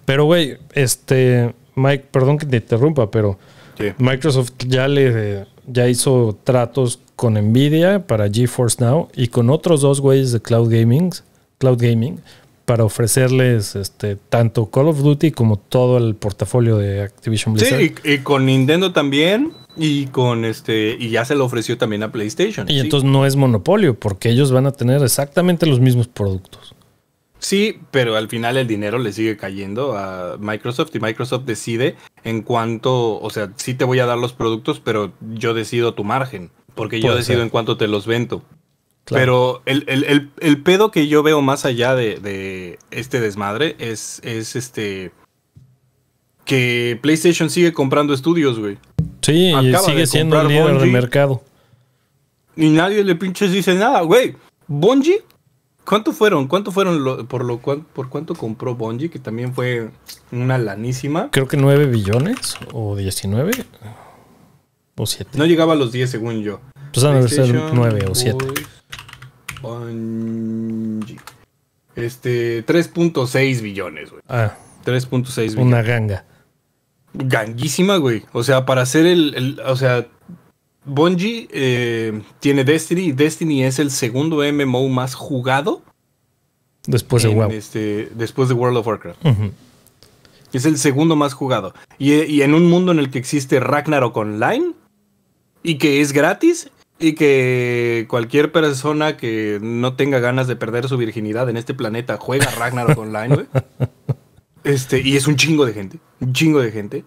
Pero, güey, este... Mike, perdón que te interrumpa, pero... Sí. Microsoft ya le... Ya hizo tratos con Nvidia para GeForce Now y con otros dos güeyes de Cloud Gaming, Cloud Gaming para ofrecerles este tanto Call of Duty como todo el portafolio de Activision Blizzard. Sí, y, y con Nintendo también y con este... Y ya se lo ofreció también a PlayStation. Y sí. Entonces no es monopolio porque ellos van a tener exactamente los mismos productos. Sí, pero al final el dinero le sigue cayendo a Microsoft y Microsoft decide en cuánto, o sea, sí te voy a dar los productos, pero yo decido tu margen, porque Puede yo decido ser. en cuánto te los vendo. Claro. Pero el, el, el, el pedo que yo veo más allá de, de este desmadre es, es este que PlayStation sigue comprando estudios, güey. Sí, y sigue siendo el líder del mercado. Y nadie le pinches dice nada, güey. Bungie, ¿cuánto fueron? ¿Cuánto fueron lo, por lo cual, por cuánto compró Bungie? Que también fue una lanísima. Creo que nueve billones o diecinueve o siete. No llegaba a los diez, según yo. Pues han de ser nueve o siete. Bungie. Este, tres punto seis billones, güey. Ah. tres punto seis billones. Una ganga. Ganguísima, güey. O sea, para hacer el... el o sea, Bungie eh, tiene Destiny. Destiny es el segundo M M O más jugado. Después de WoW. Este, después de World of Warcraft. Uh-huh. Es el segundo más jugado. Y, y en un mundo en el que existe Ragnarok Online. Y que es gratis. Y que cualquier persona que no tenga ganas de perder su virginidad en este planeta juega Ragnarok Online, güey. Este, y es un chingo de gente. Un chingo de gente.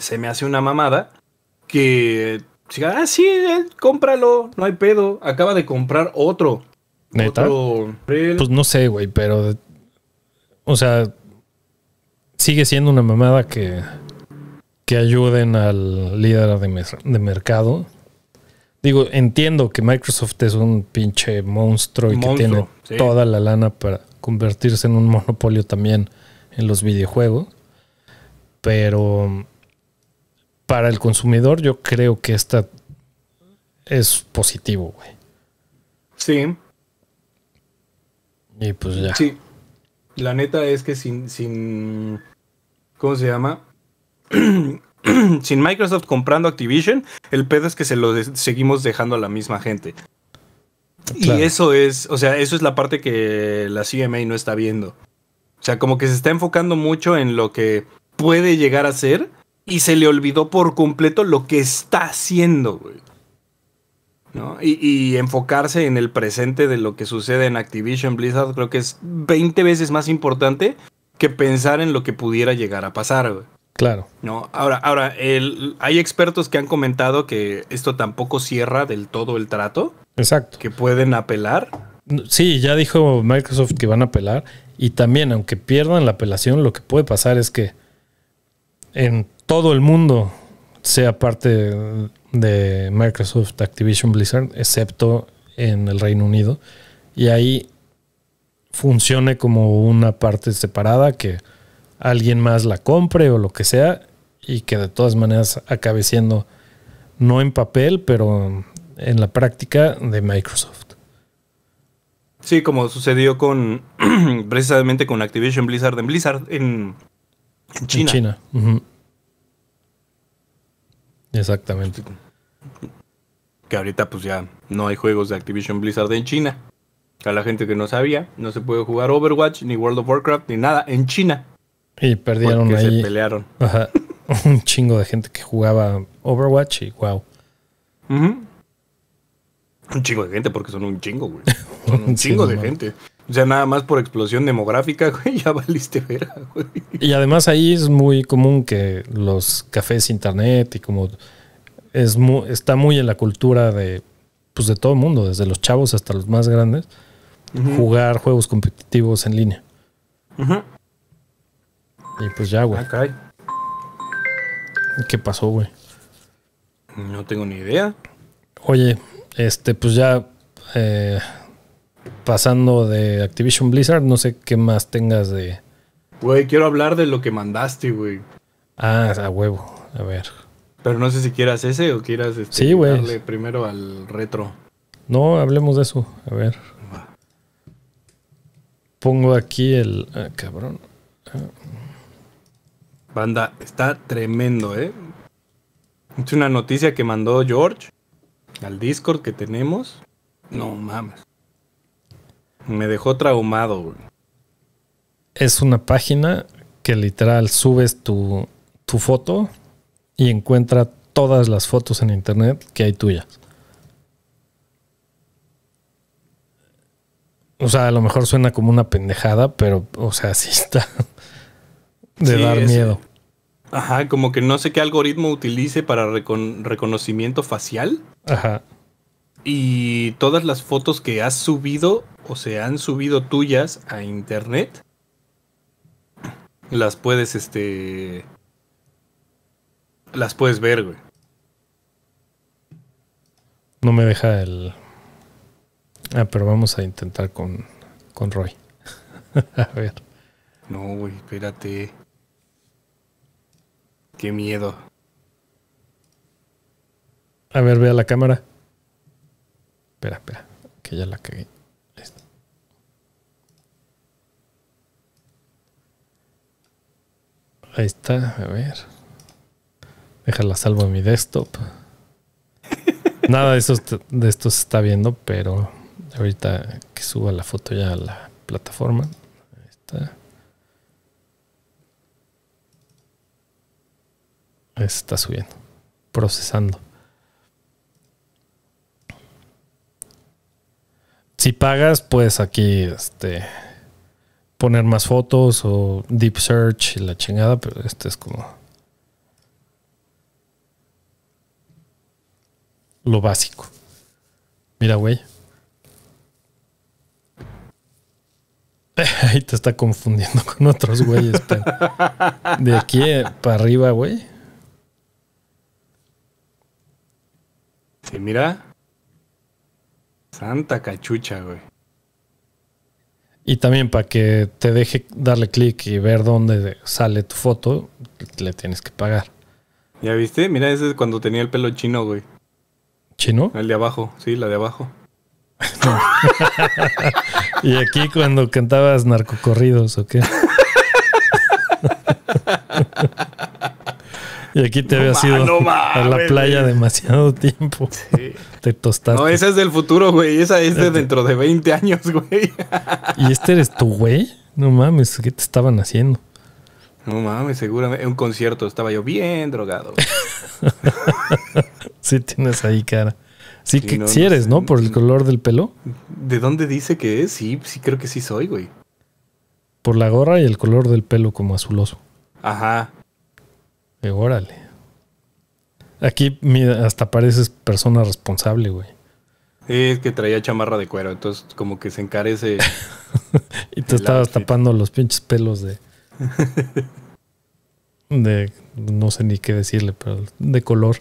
Se me hace una mamada que... Ah, sí, eh, cómpralo. No hay pedo. Acaba de comprar otro. ¿Neta? Otro... Pues no sé, güey, pero... O sea... Sigue siendo una mamada que... Que ayuden al líder de, mer de mercado. Digo, entiendo que Microsoft es un pinche monstruo y monstruo, que tiene sí. toda la lana para convertirse en un monopolio también en los videojuegos, pero para el consumidor yo creo que esta es positivo, güey. Sí. Y pues ya. Sí. La neta es que sin, sin ¿cómo se llama? sin Microsoft comprando Activision, el pedo es que se lo de- seguimos dejando a la misma gente. Claro. Y eso es, o sea, eso es la parte que la C M A no está viendo. O sea, como que se está enfocando mucho en lo que puede llegar a ser y se le olvidó por completo lo que está haciendo, güey. ¿No? Y, y enfocarse en el presente de lo que sucede en Activision Blizzard creo que es veinte veces más importante que pensar en lo que pudiera llegar a pasar, güey. Claro. No, ahora, ahora el, hay expertos que han comentado que esto tampoco cierra del todo el trato. Exacto. Que pueden apelar. Sí, ya dijo Microsoft que van a apelar. Y también, aunque pierdan la apelación, lo que puede pasar es que en todo el mundo sea parte de Microsoft Activision Blizzard, excepto en el Reino Unido. Y ahí funcione como una parte separada que alguien más la compre o lo que sea y que de todas maneras acabe siendo, no en papel, pero en la práctica de Microsoft. Sí, como sucedió con precisamente con Activision Blizzard en Blizzard en, en China. En China. Uh-huh. Exactamente. Que ahorita pues ya no hay juegos de Activision Blizzard en China. A la gente que no sabía, no se puede jugar Overwatch, ni World of Warcraft, ni nada en China. Y perdieron porque ahí. Se pelearon. Ajá, un chingo de gente que jugaba Overwatch y wow. Uh-huh. Un chingo de gente porque son un chingo, güey. Son un sí, chingo de no. gente. O sea, nada más por explosión demográfica, güey, ya valiste vera, güey. Y además ahí es muy común que los cafés internet y como es muy, está muy en la cultura de pues de todo el mundo, desde los chavos hasta los más grandes, uh-huh. jugar juegos competitivos en línea. Ajá. Uh-huh. Y pues ya, güey. Okay. ¿Qué pasó, güey? No tengo ni idea. Oye, este, pues ya eh, pasando de Activision Blizzard, no sé qué más tengas de... Güey, quiero hablar de lo que mandaste, güey. Ah, a huevo. A ver. Pero no sé si quieras ese o quieras... Este, sí, güey. Darle primero al retro. No, hablemos de eso. A ver. Pongo aquí el... Ah, cabrón. Ah. Banda, está tremendo, ¿eh? Es una noticia que mandó George al Discord que tenemos. No mames. Me dejó traumado, güey. Es una página que literal subes tu, tu foto y encuentra todas las fotos en internet que hay tuyas. O sea, a lo mejor suena como una pendejada, pero, o sea, sí está... De sí, dar miedo. Es, ajá, como que no sé qué algoritmo utilice para recon, reconocimiento facial. Ajá. Y todas las fotos que has subido o se han subido tuyas a internet las puedes, este... las puedes ver, güey. No me deja el... Ah, pero vamos a intentar con, con Roy. A ver. No, güey, espérate. Qué miedo. A ver, ve a la cámara. Espera, espera, que ya la cagué. Listo. Ahí está, a ver. Déjala salvo en mi desktop. Nada de, esos, de esto se está viendo, pero ahorita que suba la foto ya a la plataforma. Ahí está. Ahí se está subiendo, procesando. Si pagas, puedes aquí este, poner más fotos o deep search y la chingada, pero este es como lo básico. Mira, güey. Ahí te está confundiendo con otros güeyes. Pero de aquí para arriba, güey. Sí, mira. Santa cachucha, güey. Y también para que te deje darle clic y ver dónde sale tu foto, le tienes que pagar. ¿Ya viste? Mira, ese es cuando tenía el pelo chino, güey. ¿Chino? El de abajo, sí, la de abajo. No. Y aquí cuando cantabas narcocorridos, ¿o qué? Y aquí te no había sido no a la playa güey. Demasiado tiempo. Sí. Te tostaste. No, esa es del futuro, güey. Esa es de dentro de veinte años, güey. ¿Y este eres tu güey? No mames, ¿qué te estaban haciendo? No mames, seguramente. En un concierto estaba yo bien drogado. Sí tienes ahí cara. Sí, sí que no, sí no eres, sé. ¿No? Por el color del pelo. ¿De dónde dice que es? Sí, sí creo que sí soy, güey. Por la gorra y el color del pelo como azuloso. Ajá. Eh, órale. Aquí mira, hasta pareces persona responsable, güey. Es que traía chamarra de cuero, entonces como que se encarece. Y te estabas outfit. Tapando los pinches pelos de... de... no sé ni qué decirle, pero de color.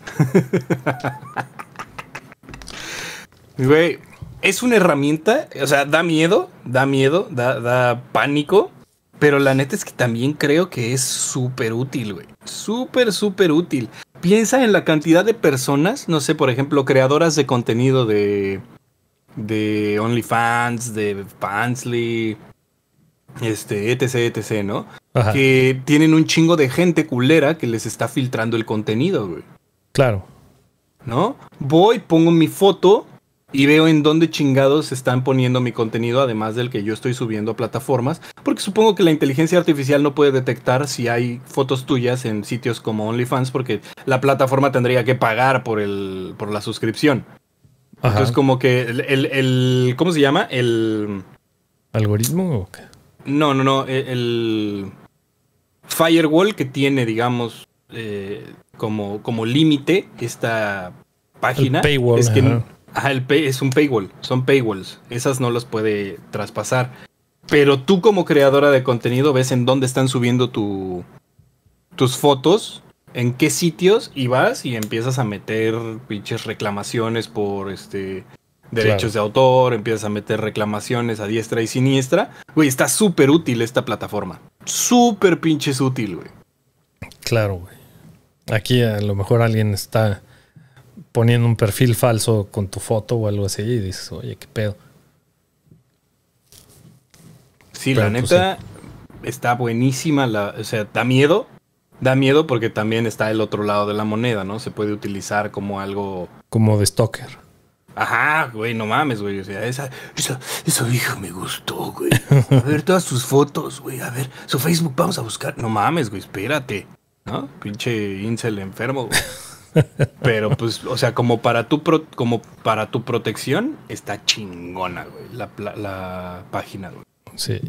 Güey, es una herramienta, o sea, da miedo, da miedo, da, da pánico. Pero la neta es que también creo que es súper útil, güey. Súper, súper útil. Piensa en la cantidad de personas, no sé, por ejemplo, creadoras de contenido de, de OnlyFans, de Fansly, este, etc, etc, ¿no? Ajá. Que tienen un chingo de gente culera que les está filtrando el contenido, güey. Claro. ¿No? Voy, pongo mi foto... y veo en dónde chingados están poniendo mi contenido, además del que yo estoy subiendo a plataformas. Porque supongo que la inteligencia artificial no puede detectar si hay fotos tuyas en sitios como OnlyFans, porque la plataforma tendría que pagar por el por la suscripción. Ajá. Entonces como que el, el, el... ¿Cómo se llama? El... ¿Algoritmo o qué? No, no, no. El, el firewall que tiene, digamos, eh, como, como límite esta página. El paywall, es que ajá. Ah, el pay, es un paywall, son paywalls. Esas no las puede traspasar. Pero tú como creadora de contenido ves en dónde están subiendo tu, tus fotos, en qué sitios, y vas y empiezas a meter pinches reclamaciones por este derechos claro. de autor, empiezas a meter reclamaciones a diestra y siniestra. Güey, está súper útil esta plataforma. Súper pinches útil, güey. Claro, güey. Aquí a lo mejor alguien está... poniendo un perfil falso con tu foto o algo así y dices, oye, qué pedo. Sí, pero la neta sí. Está buenísima, la, o sea, da miedo, da miedo porque también está el otro lado de la moneda, ¿no? Se puede utilizar como algo... como de stalker. Ajá, güey, no mames, güey, o sea, esa, esa, esa vieja me gustó, güey. A ver todas sus fotos, güey, a ver, su Facebook, vamos a buscar. No mames, güey, espérate, ¿no? Pinche incel enfermo, güey. Pero pues, o sea, como para tu pro, como para tu protección, está chingona, güey, la, la, la página, güey. Sí,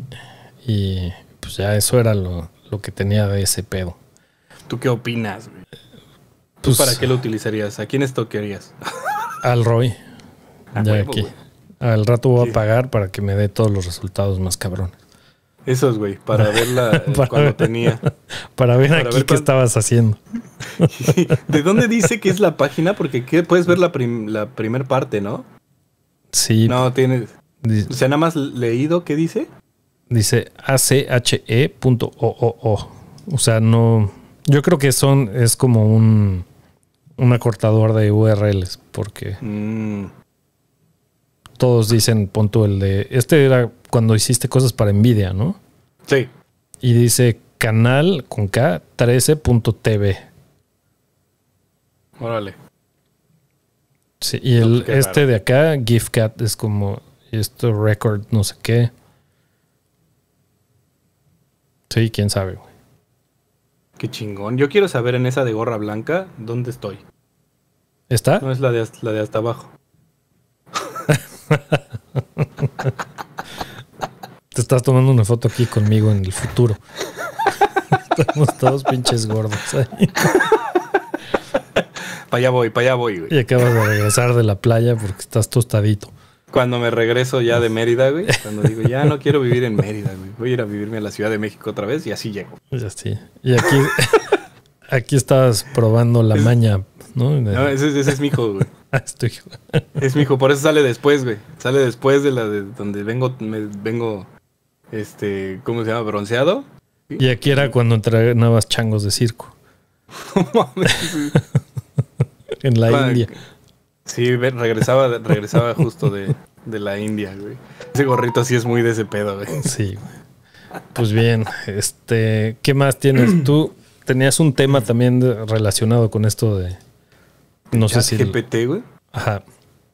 y pues ya eso era lo, lo que tenía de ese pedo. ¿Tú qué opinas, güey? Pues, ¿tú para qué lo utilizarías? ¿A quién estoquearías? Al Roy. Ya huevo, aquí. Güey. Al rato voy a pagar para que me dé todos los resultados más cabrones. Esos, güey, para verla para cuando ver, tenía. Para ver para aquí ver qué cuando... estabas haciendo. ¿De dónde dice que es la página? Porque ¿qué? Puedes ver la, prim la primer parte, ¿no? Sí. No, tiene... O sea, nada más leído, ¿qué dice? Dice A C H E punto O O O. O sea, no... Yo creo que son es como un, un acortador de U R Ls, porque... Mm. Todos dicen, pon tú el de... Este era cuando hiciste cosas para Nvidia, ¿no? Sí. Y dice canal con K trece punto T V. Órale. Sí, y el no, este raro. De acá, GIFCat, es como... Esto record no sé qué. Sí, quién sabe, güey. Qué chingón. Yo quiero saber en esa de gorra blanca, ¿dónde estoy? ¿Está? No, es la de, la de hasta abajo. Te estás tomando una foto aquí conmigo en el futuro. Estamos todos pinches gordos ahí. Para allá voy, para allá voy, güey. Y acabas de regresar de la playa porque estás tostadito. Cuando me regreso ya de Mérida, güey. Cuando digo, ya no quiero vivir en Mérida, güey. Voy a ir a vivirme a la Ciudad de México otra vez y así llego. Y así. Y aquí, aquí estabas probando la es, maña, ¿no? No, ese, ese es mi hijo, güey. Ah, es tu hijo. Es mi hijo, por eso sale después, güey. Sale después de la de donde vengo, me, vengo, este, ¿cómo se llama? Bronceado. ¿Sí? Y aquí era cuando entrenabas changos de circo. No mames. En la Man. India. Sí, regresaba, regresaba justo de, de la India, güey. Ese gorrito sí es muy de ese pedo, güey. Sí, güey. Pues bien, este, ¿qué más tienes? Tú tenías un tema también de, relacionado con esto de... No sé si... Chat G P T, el... güey. Ajá.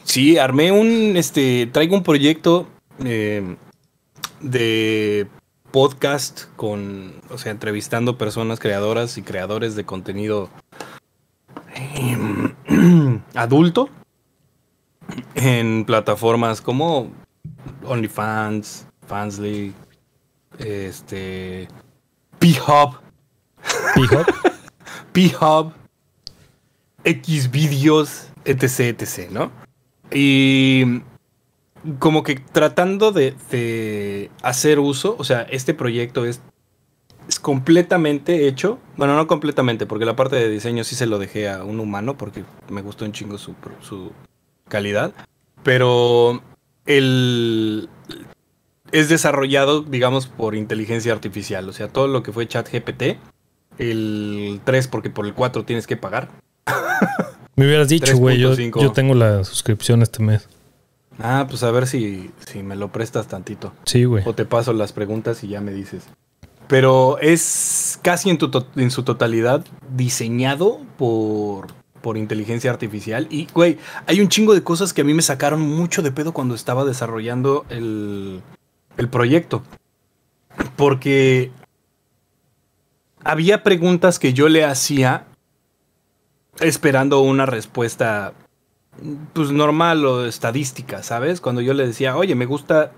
Sí, armé un, este, traigo un proyecto eh, de podcast con, o sea, entrevistando personas creadoras y creadores de contenido eh, adulto. En plataformas como OnlyFans, Fansly, este, P-Hub, P-Hub, P-Hub, Xvideos, etc, etc, ¿no? Y como que tratando de, de hacer uso, o sea, este proyecto es, es completamente hecho, bueno, no completamente, porque la parte de diseño sí se lo dejé a un humano, porque me gustó un chingo su... su calidad, pero el es desarrollado, digamos, por inteligencia artificial, o sea, todo lo que fue Chat G P T, el tres, porque por el cuatro tienes que pagar. Me hubieras dicho, güey, yo, yo tengo la suscripción este mes. Ah, pues a ver si, si me lo prestas tantito. Sí, güey. O te paso las preguntas y ya me dices. Pero es casi en, tu to en su totalidad diseñado por... por inteligencia artificial. Y, güey, hay un chingo de cosas que a mí me sacaron mucho de pedo cuando estaba desarrollando el, el proyecto. Porque había preguntas que yo le hacía esperando una respuesta, pues, normal o estadística, ¿sabes? Cuando yo le decía, oye, me gusta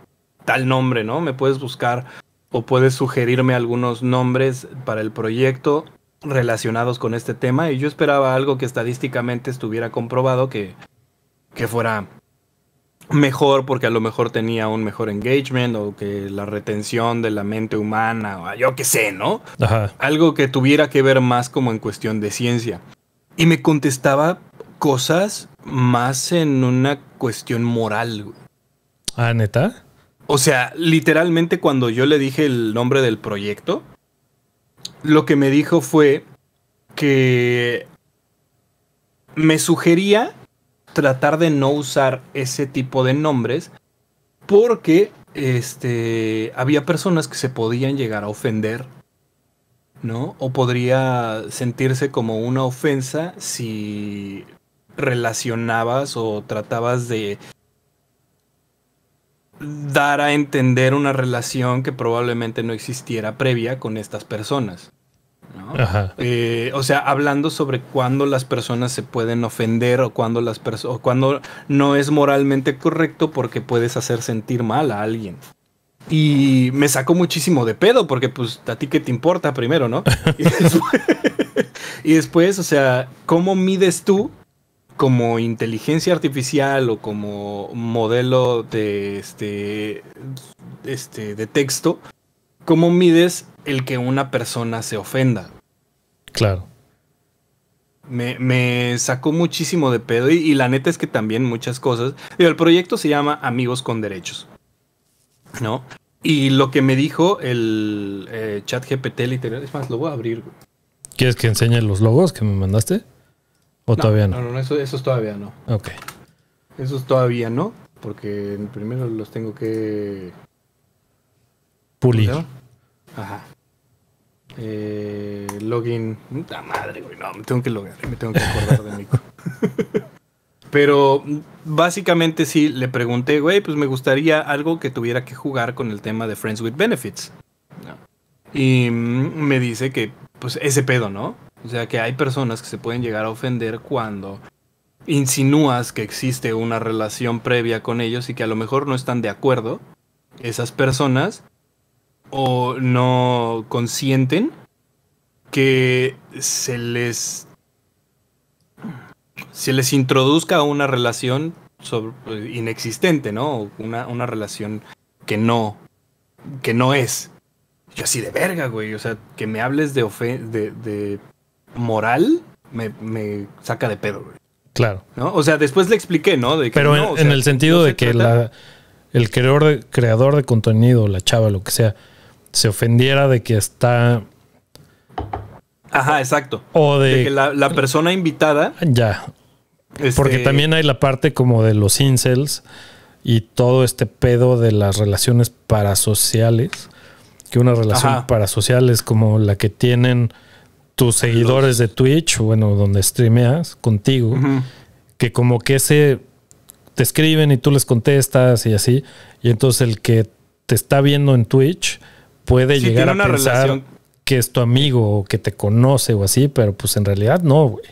tal nombre, ¿no? Me puedes buscar o puedes sugerirme algunos nombres para el proyecto relacionados con este tema, y yo esperaba algo que estadísticamente estuviera comprobado que, que fuera mejor, porque a lo mejor tenía un mejor engagement, o que la retención de la mente humana, o yo qué sé, ¿no? Ajá. Algo que tuviera que ver más como en cuestión de ciencia. Y me contestaba cosas más en una cuestión moral, güey. Ah, ¿neta? O sea, literalmente cuando yo le dije el nombre del proyecto, lo que me dijo fue que me sugería tratar de no usar ese tipo de nombres porque este, había personas que se podían llegar a ofender, ¿no? O podría sentirse como una ofensa si relacionabas o tratabas de dar a entender una relación que probablemente no existiera previa con estas personas, ¿no? Ajá. Eh, o sea, hablando sobre cuándo las personas se pueden ofender o cuándo, las o cuándo no es moralmente correcto porque puedes hacer sentir mal a alguien. Y me sacó muchísimo de pedo porque, pues, ¿a ti qué te importa primero, no? Y después, y después, o sea, ¿cómo mides tú como inteligencia artificial o como modelo de este, este de texto ¿cómo mides el que una persona se ofenda? Claro. Me, me sacó muchísimo de pedo y, y la neta es que también muchas cosas. El proyecto se llama Amigos con Derechos, ¿no? Y lo que me dijo el eh, Chat G P T literal, es más, lo voy a abrir. ¿Quieres que enseñe los logos que me mandaste? ¿O no, todavía no? No, no, no, eso, esos todavía no. Ok. Esos todavía no, porque primero los tengo que... pulir. Ajá. Eh, login. Puta madre, güey. No, me tengo que logar, me tengo que acordar de Nico. Pero básicamente sí, le pregunté, güey, pues me gustaría algo que tuviera que jugar con el tema de Friends with Benefits. No. Y me dice que, pues, ese pedo, ¿no? O sea, que hay personas que se pueden llegar a ofender cuando insinúas que existe una relación previa con ellos y que a lo mejor no están de acuerdo esas personas o no consienten que se les... se les introduzca una relación sobre, inexistente, ¿no? Una, una relación que no, que no es. Yo así de verga, güey. O sea, que me hables de, ofen de, de moral me, me saca de pedo, güey. Claro. ¿No? O sea, después le expliqué, ¿no? De que pero no, en, o sea, en el sentido no de que la, el creador de, creador de contenido, la chava, lo que sea, se ofendiera de que está... Ajá, exacto. O de, de que la, la persona invitada... Ya. Este... Porque también hay la parte como de los incels y todo este pedo de las relaciones parasociales. Que una relación Ajá. parasocial es como la que tienen tus seguidores los... de Twitch, bueno, donde streameas contigo. Uh-huh. Que como que se te escriben y tú les contestas y así. Y entonces el que te está viendo en Twitch puede sí, llegar a una pensar... relación... que es tu amigo o que te conoce o así, pero pues en realidad no, güey.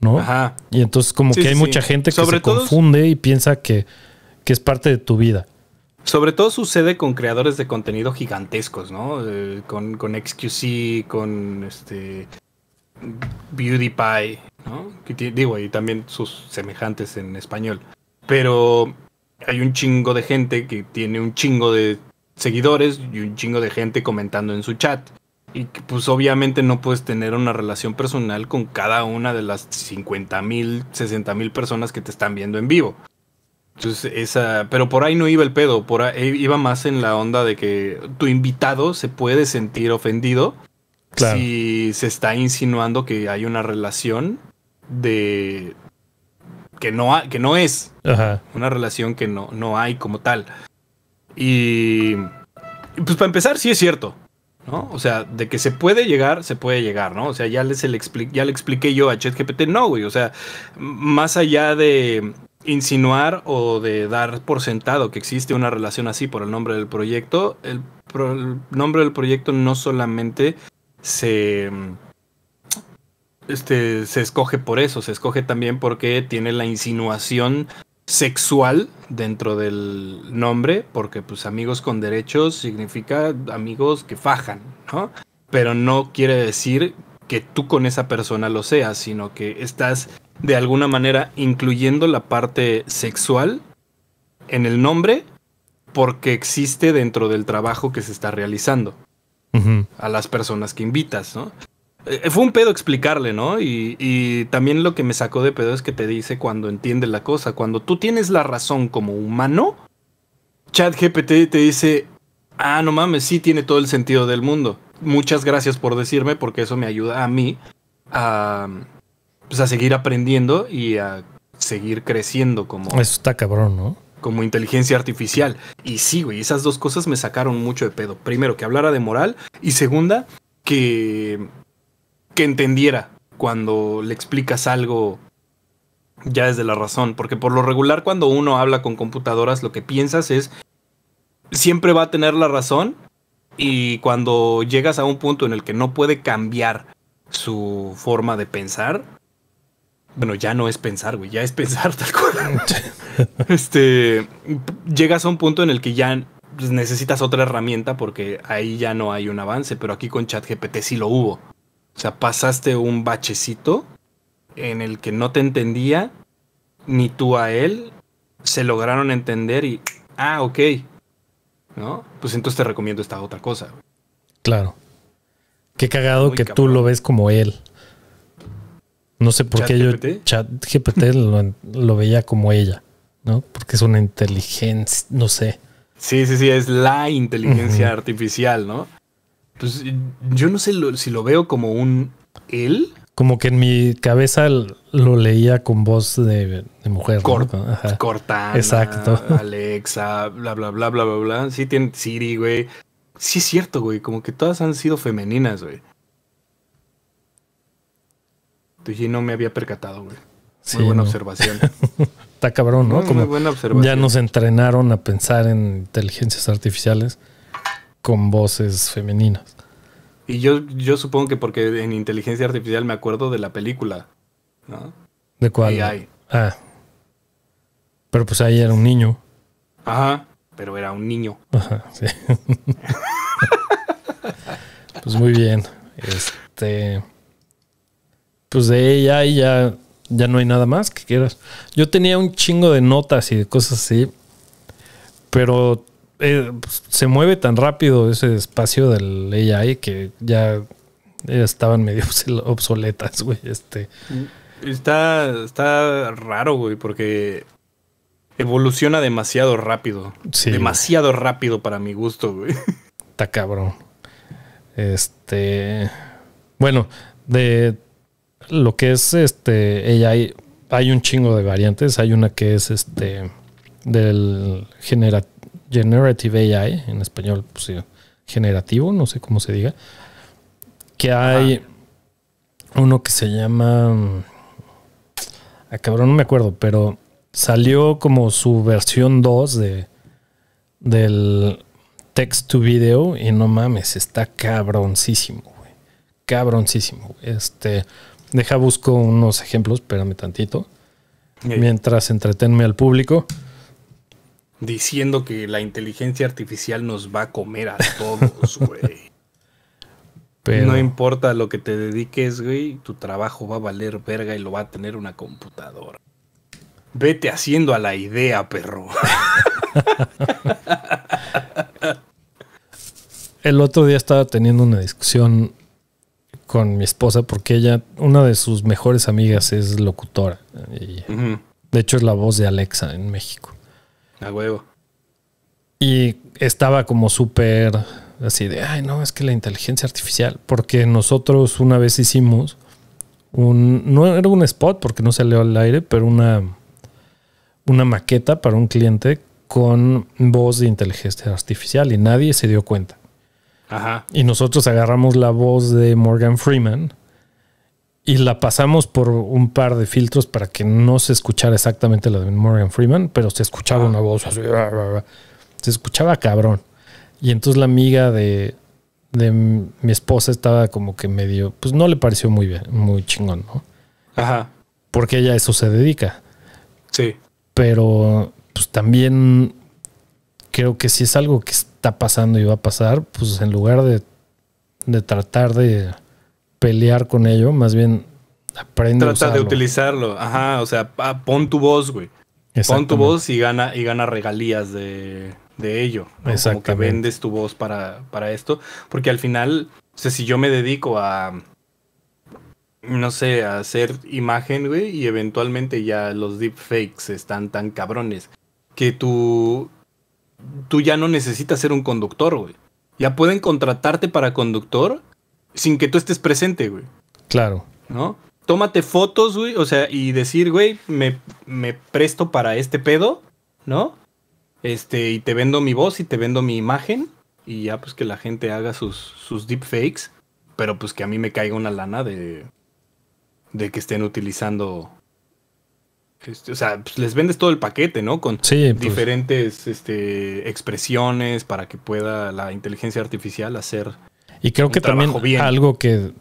¿No? Ajá. Y entonces como sí, que hay sí. mucha gente que sobre se todo, confunde y piensa que, que es parte de tu vida. Sobre todo sucede con creadores de contenido gigantescos, ¿no? Eh, con, con X Q C, con este PewDiePie, ¿no? Que digo, y también sus semejantes en español. Pero hay un chingo de gente que tiene un chingo de seguidores y un chingo de gente comentando en su chat. Y que, pues, obviamente no puedes tener una relación personal con cada una de las cincuenta mil, sesenta mil personas que te están viendo en vivo. Entonces, esa... Pero por ahí no iba el pedo. Por ahí iba más en la onda de que tu invitado se puede sentir ofendido claro. si se está insinuando que hay una relación de... Que no, ha... que no es. Ajá. Una relación que no, no hay como tal. Y... Pues, para empezar, sí es cierto. ¿No? O sea, de que se puede llegar, se puede llegar, ¿no? O sea, ya, les el expli ya le expliqué yo a ChatGPT, no, güey. O sea, más allá de insinuar o de dar por sentado que existe una relación así por el nombre del proyecto, el, pro el nombre del proyecto no solamente se, este, se escoge por eso, se escoge también porque tiene la insinuación sexual dentro del nombre, porque pues amigos con derechos significa amigos que fajan, ¿no? Pero no quiere decir que tú con esa persona lo seas, sino que estás de alguna manera incluyendo la parte sexual en el nombre porque existe dentro del trabajo que se está realizando uh-huh. a las personas que invitas, ¿no? Fue un pedo explicarle, ¿no? Y, y también lo que me sacó de pedo es que te dice cuando entiende la cosa. Cuando tú tienes la razón como humano, ChatGPT te dice, ah, no mames, sí tiene todo el sentido del mundo. Muchas gracias por decirme porque eso me ayuda a mí a, pues, a seguir aprendiendo y a seguir creciendo como... Eso está cabrón, ¿no? Como inteligencia artificial. Y sí, güey, esas dos cosas me sacaron mucho de pedo. Primero, que hablara de moral y segunda, que... que entendiera cuando le explicas algo ya desde la razón. Porque por lo regular cuando uno habla con computadoras lo que piensas es siempre va a tener la razón y cuando llegas a un punto en el que no puede cambiar su forma de pensar, bueno, ya no es pensar, güey, ya es pensar tal cual. Este, llegas a un punto en el que ya necesitas otra herramienta porque ahí ya no hay un avance, pero aquí con ChatGPT sí lo hubo. O sea, pasaste un bachecito en el que no te entendía, ni tú a él, se lograron entender y, ah, ok, ¿no? Pues entonces te recomiendo esta otra cosa. Claro. Qué cagado Muy que cabrón. Tú lo ves como él. No sé por qué yo Chat G P T lo, lo veía como ella, ¿no? Porque es una inteligencia, no sé. Sí, sí, sí, es la inteligencia uh-huh. artificial, ¿no? Entonces, yo no sé lo, si lo veo como un él. Como que en mi cabeza lo leía con voz de, de mujer. Cor ¿no? Ajá. Cortana. Exacto. Alexa, bla, bla, bla, bla, bla, bla. Sí, tiene Siri, güey. Sí es cierto, güey. Como que todas han sido femeninas, güey. Y no me había percatado, güey. Sí, muy buena no. observación. Está cabrón, ¿no? Muy, como muy buena observación. Ya nos entrenaron a pensar en inteligencias artificiales con voces femeninas. Y yo, yo supongo que porque en inteligencia artificial me acuerdo de la película, ¿no? ¿De cuál? A I. Ah. Pero pues ahí era un niño. Ajá, pero era un niño. Ajá, sí. Pues muy bien. Este... Pues de ella y ya, ya no hay nada más que quieras. Yo tenía un chingo de notas y de cosas así, pero eh, se mueve tan rápido ese espacio del A I que ya estaban medio obsoletas, güey. Este. Está, está raro, güey, porque evoluciona demasiado rápido. Sí, demasiado güey. rápido para mi gusto, güey. Está cabrón. Este. Bueno, de... Lo que es este A I, hay un chingo de variantes. Hay una que es este del genera, generative A I, en español, pues, generativo, no sé cómo se diga. Que hay Ajá. uno que se llama... Ah, cabrón, no me acuerdo, pero salió como su versión dos de, del text to video y no mames, está cabroncísimo, güey. Cabroncísimo. Este... Deja, busco unos ejemplos, espérame tantito. Okay. Mientras entretenme al público. Diciendo que la inteligencia artificial nos va a comer a todos, güey. Pero... No importa lo que te dediques, güey, tu trabajo va a valer verga y lo va a tener una computadora. Vete haciendo a la idea, perro. El otro día estaba teniendo una discusión... con mi esposa, porque ella, una de sus mejores amigas es locutora. Y uh-huh. de hecho es la voz de Alexa en México. A huevo. Y estaba como súper así de, ay no, es que la inteligencia artificial, porque nosotros una vez hicimos un, no era un spot porque no salió al aire, pero una, una maqueta para un cliente con voz de inteligencia artificial y nadie se dio cuenta. Ajá. Y nosotros agarramos la voz de Morgan Freeman y la pasamos por un par de filtros para que no se escuchara exactamente la de Morgan Freeman, pero se escuchaba ah. una voz así, bla, bla, bla. Se escuchaba cabrón. Y entonces la amiga de, de mi esposa estaba como que medio, pues no le pareció muy bien, muy chingón, ¿no? Ajá. Porque ella a eso se dedica. Sí. Pero pues también creo que si es algo que está pasando y va a pasar, pues en lugar de, de tratar de pelear con ello, más bien aprende a usarlo. Trata de utilizarlo. Ajá, o sea, pon tu voz, güey. Pon tu voz y gana, y gana regalías de, de ello, ¿no? Exactamente. Como que vendes tu voz para, para esto. Porque al final, o sea, si yo me dedico a, no sé, a hacer imagen, güey, y eventualmente ya los deepfakes están tan cabrones que tu... Tú ya no necesitas ser un conductor, güey. Ya pueden contratarte para conductor sin que tú estés presente, güey. Claro. ¿No? Tómate fotos, güey. O sea, y decir, güey, me, me presto para este pedo, ¿no? Este, y te vendo mi voz y te vendo mi imagen. Y ya, pues, que la gente haga sus, sus deepfakes. Pero, pues, que a mí me caiga una lana de, de que estén utilizando... O sea, pues les vendes todo el paquete, ¿no? Con sí, pues, diferentes este, expresiones para que pueda la inteligencia artificial hacer. Y creo que también bien. algo que,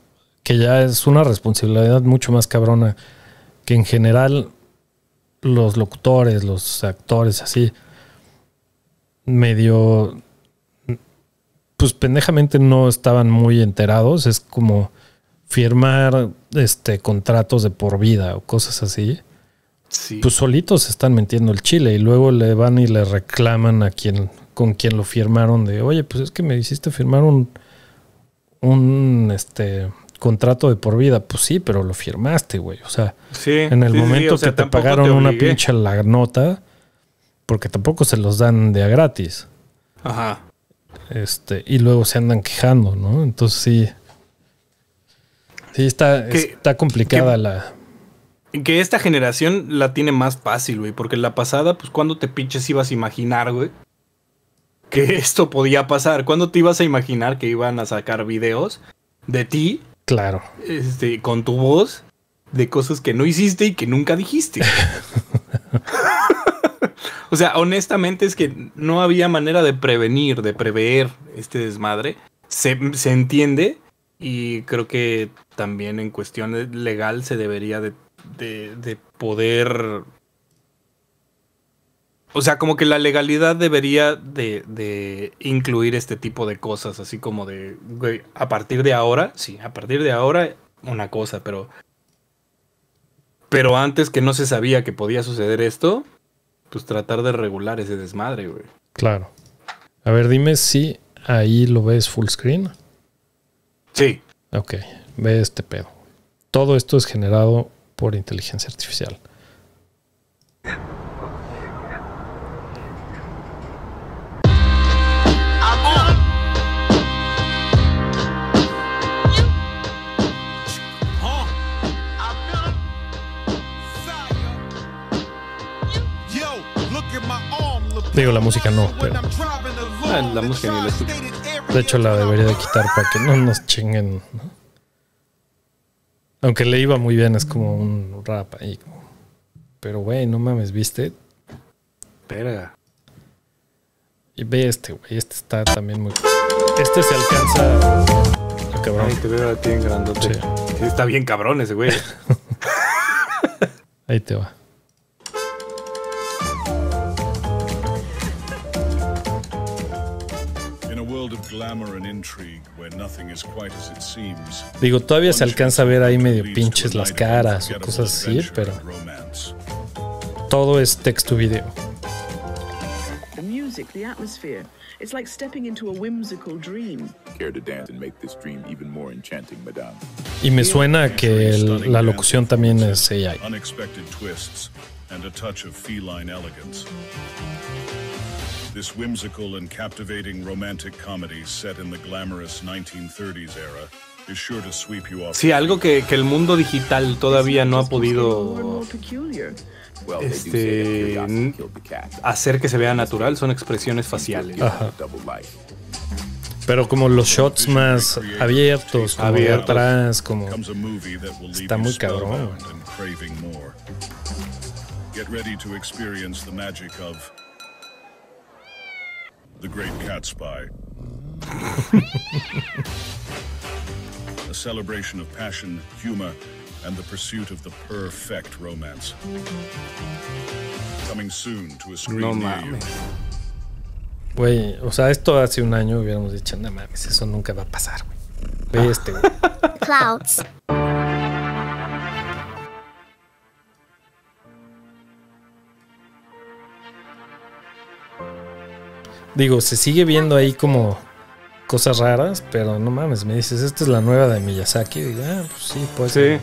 que ya es una responsabilidad mucho más cabrona, que en general los locutores, los actores, así, medio, pues pendejamente no estaban muy enterados. Es como firmar este, contratos de por vida o cosas así. Sí. Pues solitos están metiendo el chile y luego le van y le reclaman a quien con quien lo firmaron de, oye, pues es que me hiciste firmar un, un este contrato de por vida. Pues sí, pero lo firmaste, güey. O sea, sí, en el sí, momento sí, o sea, que te pagaron te una pinche la nota, porque tampoco se los dan de a gratis. Ajá. Este, y luego se andan quejando, ¿no? Entonces sí. Sí, está, que, está complicada que, la... Que esta generación la tiene más fácil, güey. Porque la pasada, pues, ¿cuándo te pinches ibas a imaginar, güey? Que esto podía pasar. ¿Cuándo te ibas a imaginar que iban a sacar videos de ti? Claro. Este, con tu voz, de cosas que no hiciste y que nunca dijiste. O sea, honestamente es que no había manera de prevenir, de prever este desmadre. Se, se entiende... Y creo que también en cuestión legal se debería de, de, de poder... O sea, como que la legalidad debería de, de incluir este tipo de cosas. Así como de, güey, a partir de ahora, sí, a partir de ahora una cosa, pero... Pero antes que no se sabía que podía suceder esto, pues tratar de regular ese desmadre, güey. Claro. A ver, dime si ahí lo ves full screen. Sí. Ok, ve este pedo. Todo esto es generado por inteligencia artificial. Digo, la música no, pero... Ah, la música ni la escucho. De hecho, la debería de quitar para que no nos chinguen, ¿no? Aunque le iba muy bien, es como un rap ahí. Pero, güey, no mames, ¿viste? Verga. Y ve este, güey. Este está también muy... Este se alcanza... Oh, cabrón. Ay, te veo a ti en grandote. Sí. Sí, está bien cabrón ese, güey. Ahí te va. Digo, todavía se alcanza a ver ahí medio pinches las caras o cosas así, pero todo es texto video. Y me suena que el, la locución también es A I. This whimsical and captivating romantic comedy set in the glamorous nineteen thirties era is sure to sweep you off. Sí, algo que, que el mundo digital todavía no ha podido este, hacer que se vea natural son expresiones faciales. Ajá. Pero como los shots más abiertos, como abiertos. Atrás, como está muy cabrón. Get ready to experience the magic of The Great Cat Spy. A celebration of passion, humor, and the pursuit of the perfect romance. Coming soon to a screen no near you. Güey, o sea, esto hace un año hubiéramos dicho, no mames, eso nunca va a pasar, güey. Ve este, güey. Clouds. Digo, se sigue viendo ahí como cosas raras, pero no mames, me dices, esta es la nueva de Miyazaki. Digo, ah, pues sí, pues sí.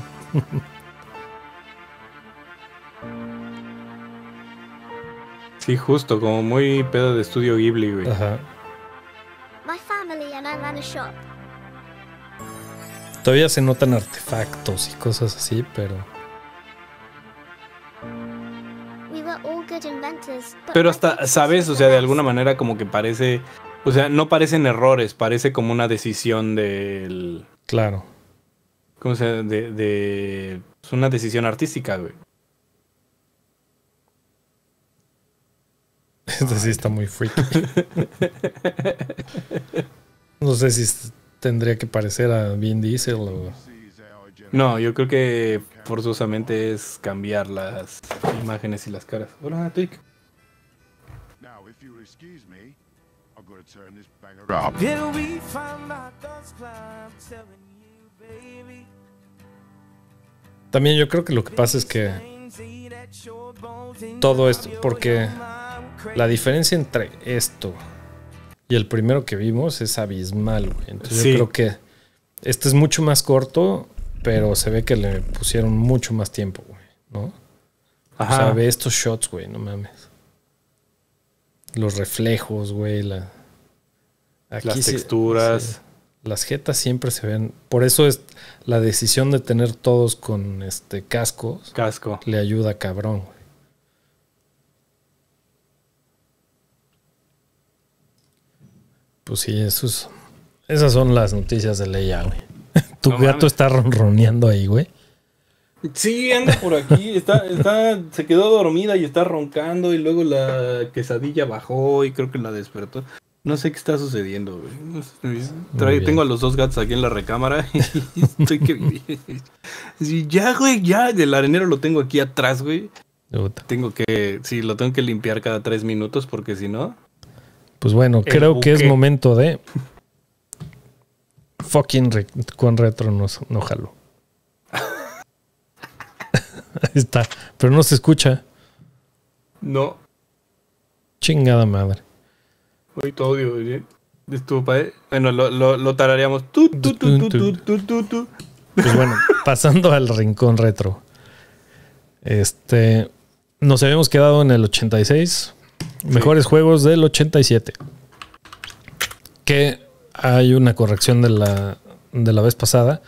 Sí, justo, como muy pedo de estudio Ghibli, güey. Ajá. Todavía se notan artefactos y cosas así, pero... Pero hasta, ¿sabes? O sea, de alguna manera como que parece... O sea, no parecen errores, parece como una decisión del... Claro. ¿Cómo se llama? De, de... Es una decisión artística, güey. Esto sí está muy freaky. No sé si tendría que parecer a Vin Diesel o... No, yo creo que forzosamente es cambiar las imágenes y las caras. Hola, Twig. También yo creo que lo que pasa es que todo esto, porque la diferencia entre esto y el primero que vimos es abismal, güey. Entonces sí. Yo creo que Este es mucho más corto, pero se ve que le pusieron mucho más tiempo, güey, ¿no? Ajá. O sea, ve estos shots, güey, no mames. Los reflejos, güey, la... Aquí las texturas. Se, se, las jetas siempre se ven. Por eso es la decisión de tener todos con este cascos. Casco. Le ayuda cabrón, güey. Pues sí, esos, esas son las noticias de Leia, güey. Tu no, gato mames. Está ronroneando ahí, güey. Sí, anda por aquí. Está, está, se quedó dormida y está roncando. Y luego la quesadilla bajó y creo que la despertó. No sé qué está sucediendo, güey. Trae, tengo a los dos gatos aquí en la recámara. Y estoy que bien. Sí, ya, güey, ya. El arenero lo tengo aquí atrás, güey. Uta. Tengo que... Sí, lo tengo que limpiar cada tres minutos porque si no... Pues bueno, creo buque. que es momento de... Fucking re con retro no, no jalo. Ahí está. Pero no se escucha. No. Chingada madre. Hoy todo audio, güey. Bueno, lo, lo, lo tarareamos. Pues bueno, pasando al rincón retro. Este, nos habíamos quedado en el ochenta y seis. Mejores sí. juegos del ochenta y siete. Que hay una corrección de la, de la vez pasada.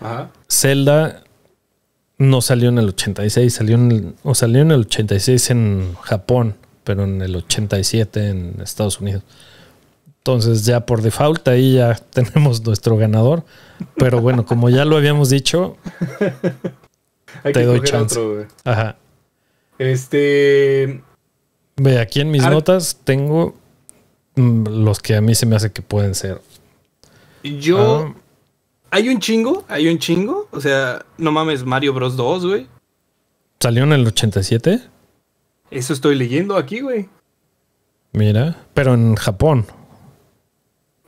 Ajá. Zelda no salió en el ochenta y seis, salió en el, o salió en el ochenta y seis en Japón, pero en el ochenta y siete en Estados Unidos. Entonces ya por default ahí ya tenemos nuestro ganador. Pero bueno, como ya lo habíamos dicho, hay te que doy chance. Otro, Ajá. Este... Ve, aquí en mis Ar notas tengo los que a mí se me hace que pueden ser. Yo... Um, hay un chingo, hay un chingo. O sea, no mames, Mario Bros. dos, güey. ¿Salió en el ochenta y siete? Eso estoy leyendo aquí, güey. Mira, pero en Japón.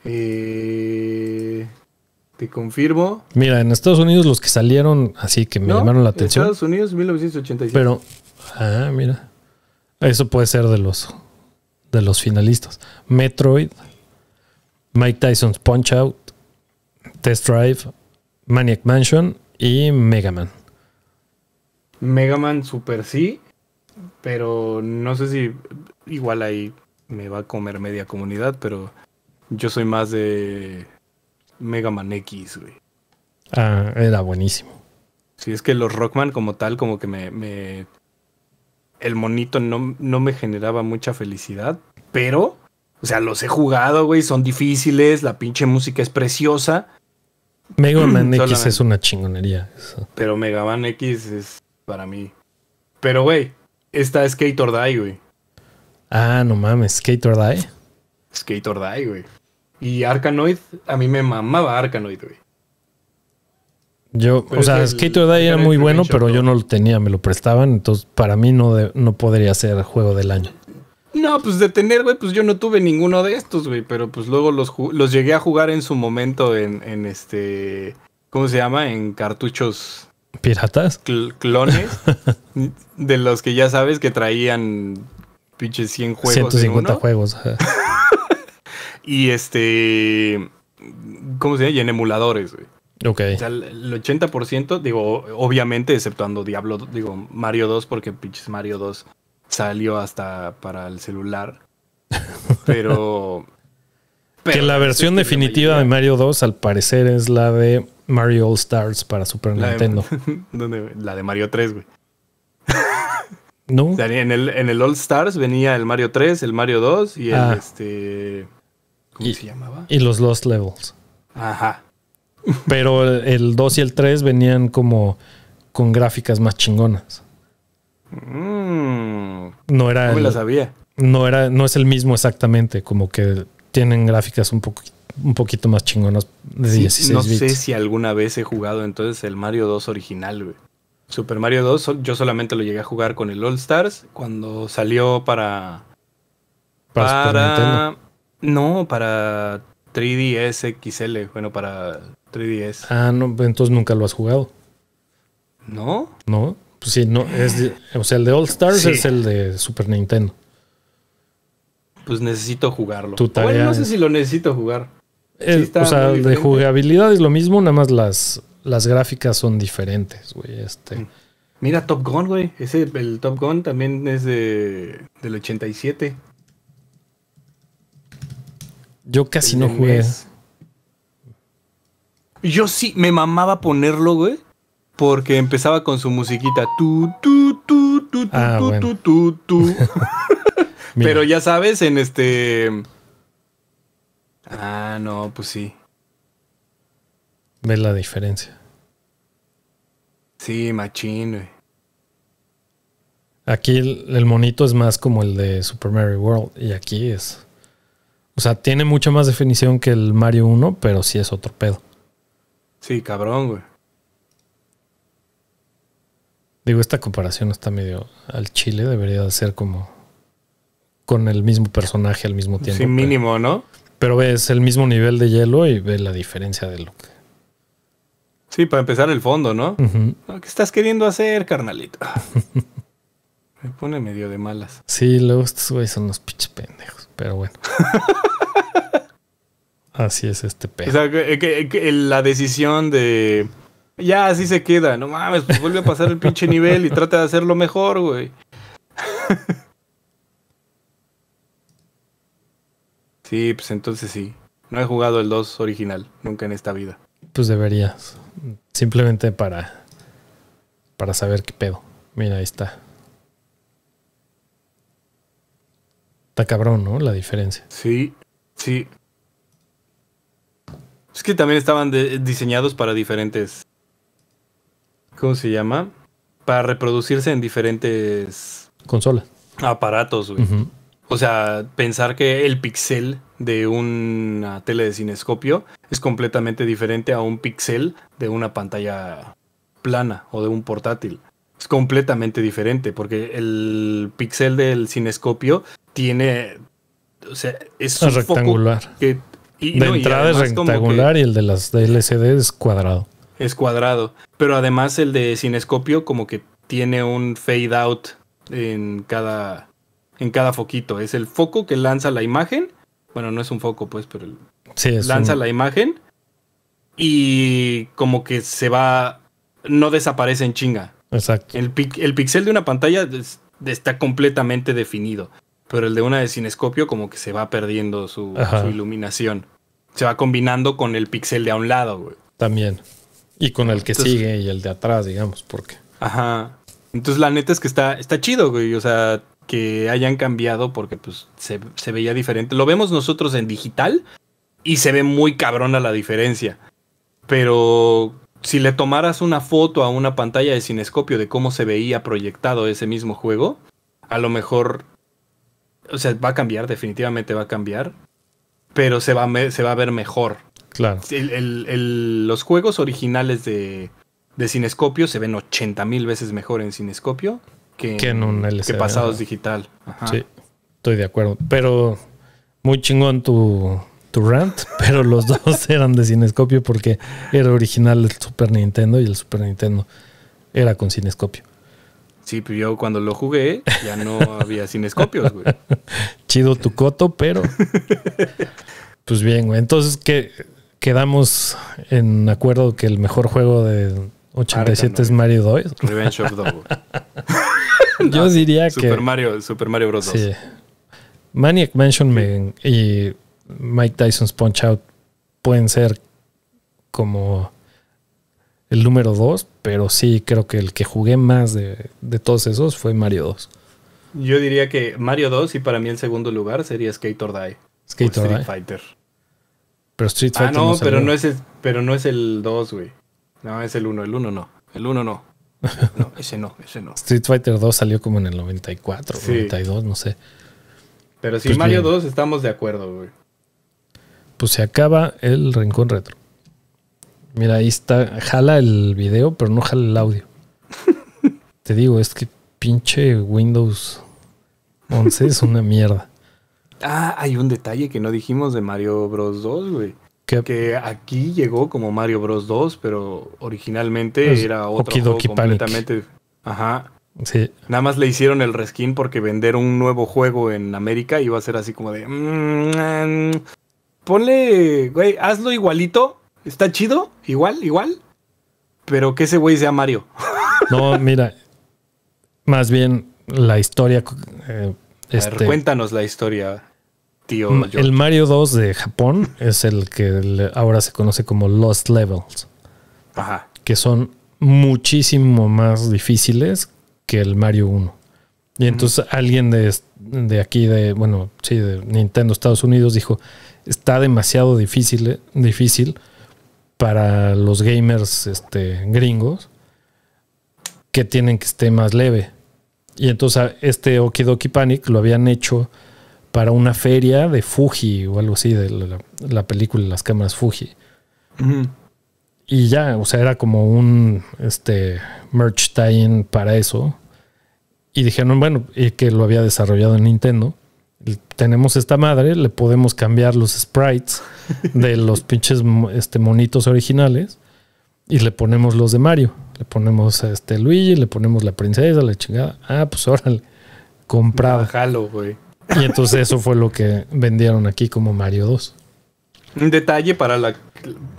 Eh, te confirmo. Mira, en Estados Unidos los que salieron así que me no, llamaron la atención. Estados Unidos, mil novecientos ochenta y siete. Pero, ah, mira. Eso puede ser de los de los finalistas. Metroid, Mike Tyson's Punch-Out, Test Drive, Maniac Mansion y Mega Man. Mega Man Super sí, pero no sé si igual ahí me va a comer media comunidad, pero yo soy más de Mega Man X, güey. Ah, era buenísimo. Sí, es que los Rockman como tal, como que me... me... El monito no, no me generaba mucha felicidad, pero, o sea, los he jugado, güey, son difíciles, la pinche música es preciosa. Mega Man X es una chingonería. Eso. Pero Mega Man X es para mí. Pero, güey, esta es Skate or Die, güey. Ah, no mames, Skate or Die. Skate or Die, güey. Y Arkanoid, a mí me mamaba Arkanoid, güey. Yo, pero o sea, Skate or Die era muy bueno, pero yo no lo tenía, me lo prestaban, entonces para mí no, de, no podría ser juego del año. No, pues de tener, güey, pues yo no tuve ninguno de estos, güey, pero pues luego los, los llegué a jugar en su momento en, en este, ¿cómo se llama? En cartuchos... ¿Piratas? Cl clones, de los que ya sabes que traían pinches cien juegos ciento cincuenta en uno. Juegos. Y este, ¿cómo se llama? Y en emuladores, güey. Okay. O sea, el ochenta por ciento, digo, obviamente, exceptuando Diablo, digo, Mario dos, porque pinches Mario dos salió hasta para el celular. Pero... pero que la versión este definitiva de Mario dos, al parecer, es la de Mario All Stars para Super la Nintendo. De, ¿dónde? La de Mario tres, güey. ¿No? O sea, en, el, en el All Stars venía el Mario tres, el Mario dos y el ah. este... ¿Cómo y, se llamaba? Y los Lost Levels. Ajá. Pero el dos y el tres venían como con gráficas más chingonas. Mm, no era... No me la sabía. No, era, no es el mismo exactamente, como que tienen gráficas un, po un poquito más chingonas de sí, dieciséis no bits. No sé si alguna vez he jugado entonces el Mario dos original, güey. Super Mario dos, yo solamente lo llegué a jugar con el All Stars cuando salió para... Para... para no, para... tres D S X L, bueno, para tres D S. Ah, no, entonces nunca lo has jugado. ¿No? No, pues sí, no, es de, o sea, el de All Stars sí. Es el de Super Nintendo. Pues necesito jugarlo. Tu tarea bueno, no sé es, si lo necesito jugar. Eh, sí, o sea, de diferente. Jugabilidad es lo mismo, nada más las, las gráficas son diferentes, güey. Este. Mira Top Gun, güey. Ese, el Top Gun también es de, del ochenta y siete. Yo casi el no jugué. Mes. Yo sí, me mamaba ponerlo, güey. Porque empezaba con su musiquita. Tu, tu, tu, tu, tu, ah, tu, bueno. tu, tu, tu. Pero ya sabes, en este... Ah, no, pues sí. ¿Ves la diferencia? Sí, machín, güey. Aquí el, el monito es más como el de Super Mario World. Y aquí es... O sea, tiene mucha más definición que el Mario uno, pero sí es otro pedo. Sí, cabrón, güey. Digo, esta comparación está medio al chile. Debería de ser como... Con el mismo personaje al mismo tiempo. Sí, mínimo, pero, ¿no? Pero ves el mismo nivel de hielo y ves la diferencia de lo que... Sí, para empezar el fondo, ¿no? Uh-huh. ¿Qué estás queriendo hacer, carnalito? Me pone medio de malas. Sí, luego estos güeyes son unos pinches pendejos. Pero bueno. Así es este pedo. O sea, que, que, que la decisión de... Ya, así se queda. No mames, pues vuelve a pasar el pinche nivel y trata de hacerlo mejor, güey. Sí, pues entonces sí. No he jugado el dos original. Nunca en esta vida. Pues deberías. Simplemente para... Para saber qué pedo. Mira, ahí está. Está cabrón, ¿no? La diferencia. Sí, sí. Es que también estaban de, diseñados para diferentes... ¿Cómo se llama? Para reproducirse en diferentes... Consolas. Aparatos, güey. Uh-huh. O sea, pensar que el pixel de una tele de cinescopio es completamente diferente a un pixel de una pantalla plana o de un portátil. Es completamente diferente porque el pixel del cinescopio tiene... O sea, es, es rectangular. Que, Y, de no, entrada es rectangular y el de las de L C D es cuadrado. Es cuadrado. Pero además el de cinescopio como que tiene un fade out en cada, en cada foquito. Es el foco que lanza la imagen. Bueno, no es un foco pues, pero el, sí, es lanza un... la imagen y como que se va... No desaparece en chinga. Exacto. El, el pixel de una pantalla está completamente definido. Pero el de una de cinescopio como que se va perdiendo su, su iluminación. Se va combinando con el pixel de a un lado, güey. También. Y con el que Entonces, sigue y el de atrás, digamos, porque... Ajá. Entonces la neta es que está, está chido, güey. O sea, que hayan cambiado porque pues se, se veía diferente. Lo vemos nosotros en digital y se ve muy cabrona la diferencia. Pero si le tomaras una foto a una pantalla de cinescopio de cómo se veía proyectado ese mismo juego, a lo mejor... O sea, va a cambiar, definitivamente va a cambiar. Pero se va a, se va a ver mejor. Claro. El, el, el, los juegos originales de, de cinescopio se ven ochenta mil veces mejor en cinescopio que, que en un L C D. Que pasados digital. Ajá. Sí, estoy de acuerdo. Pero muy chingón tu, tu rant. Pero los dos eran de cinescopio porque era original el Super Nintendo y el Super Nintendo era con cinescopio. Sí, pero yo cuando lo jugué ya no había cinescopios, güey. Chido tu coto, pero... Pues bien, güey. Entonces, ¿qué? Quedamos en acuerdo que el mejor juego de ochenta y siete Arca, no, es Mario dos. Revenge of Dog. Yo no, diría Super que... Super Mario, Super Mario Bros. dos. Sí. Maniac Mansion sí. Me, y Mike Tyson's Punch Out pueden ser como... El número dos, pero sí creo que el que jugué más de, de todos esos fue Mario dos. Yo diría que Mario dos y para mí el segundo lugar sería Skate or Die. Skate or Die. Street Fighter. Pero Street Fighter. Ah, no, no pero, no es el, pero no es el dos, güey. No, es el uno. El uno no. El uno no. No, ese no, ese no. Street Fighter dos salió como en el noventa y cuatro, sí. noventa y dos, no sé. Pero sí, pues Mario bien. dos estamos de acuerdo, güey. Pues se acaba el Rincón Retro. Mira, ahí está. Jala el video, pero no jala el audio. Te digo, es que pinche Windows once es una mierda. Ah, hay un detalle que no dijimos de Mario Bros. dos, güey. ¿Qué? Que aquí llegó como Mario Bros. dos, pero originalmente pues era otro juego completamente... Panic. Ajá. Sí. Nada más le hicieron el reskin porque vender un nuevo juego en América iba a ser así como de... ponle, güey, hazlo igualito. Está chido, igual, igual. Pero que ese güey sea Mario. No, mira. Más bien la historia... Eh, este, a ver, cuéntanos la historia, tío. George. El Mario dos de Japón es el que ahora se conoce como Lost Levels. Ajá. Que son muchísimo más difíciles que el Mario uno. Y entonces mm. alguien de, de aquí, de bueno, sí, de Nintendo Estados Unidos dijo, está demasiado difícil, difícil para los gamers este, gringos, que tienen que esté más leve. Y entonces este Okidoki Panic lo habían hecho para una feria de Fuji o algo así, de la, la película Las Cámaras Fuji. Uh-huh. Y ya, o sea, era como un este, merch tie-in para eso. Y dijeron, bueno, y que lo había desarrollado en Nintendo. Tenemos esta madre, le podemos cambiar los sprites de los pinches este, monitos originales y le ponemos los de Mario. Le ponemos a este Luigi, le ponemos la princesa, la chingada. Ah, pues órale, comprado. Bájalo, güey. Y entonces eso fue lo que vendieron aquí como Mario dos. Un detalle para la...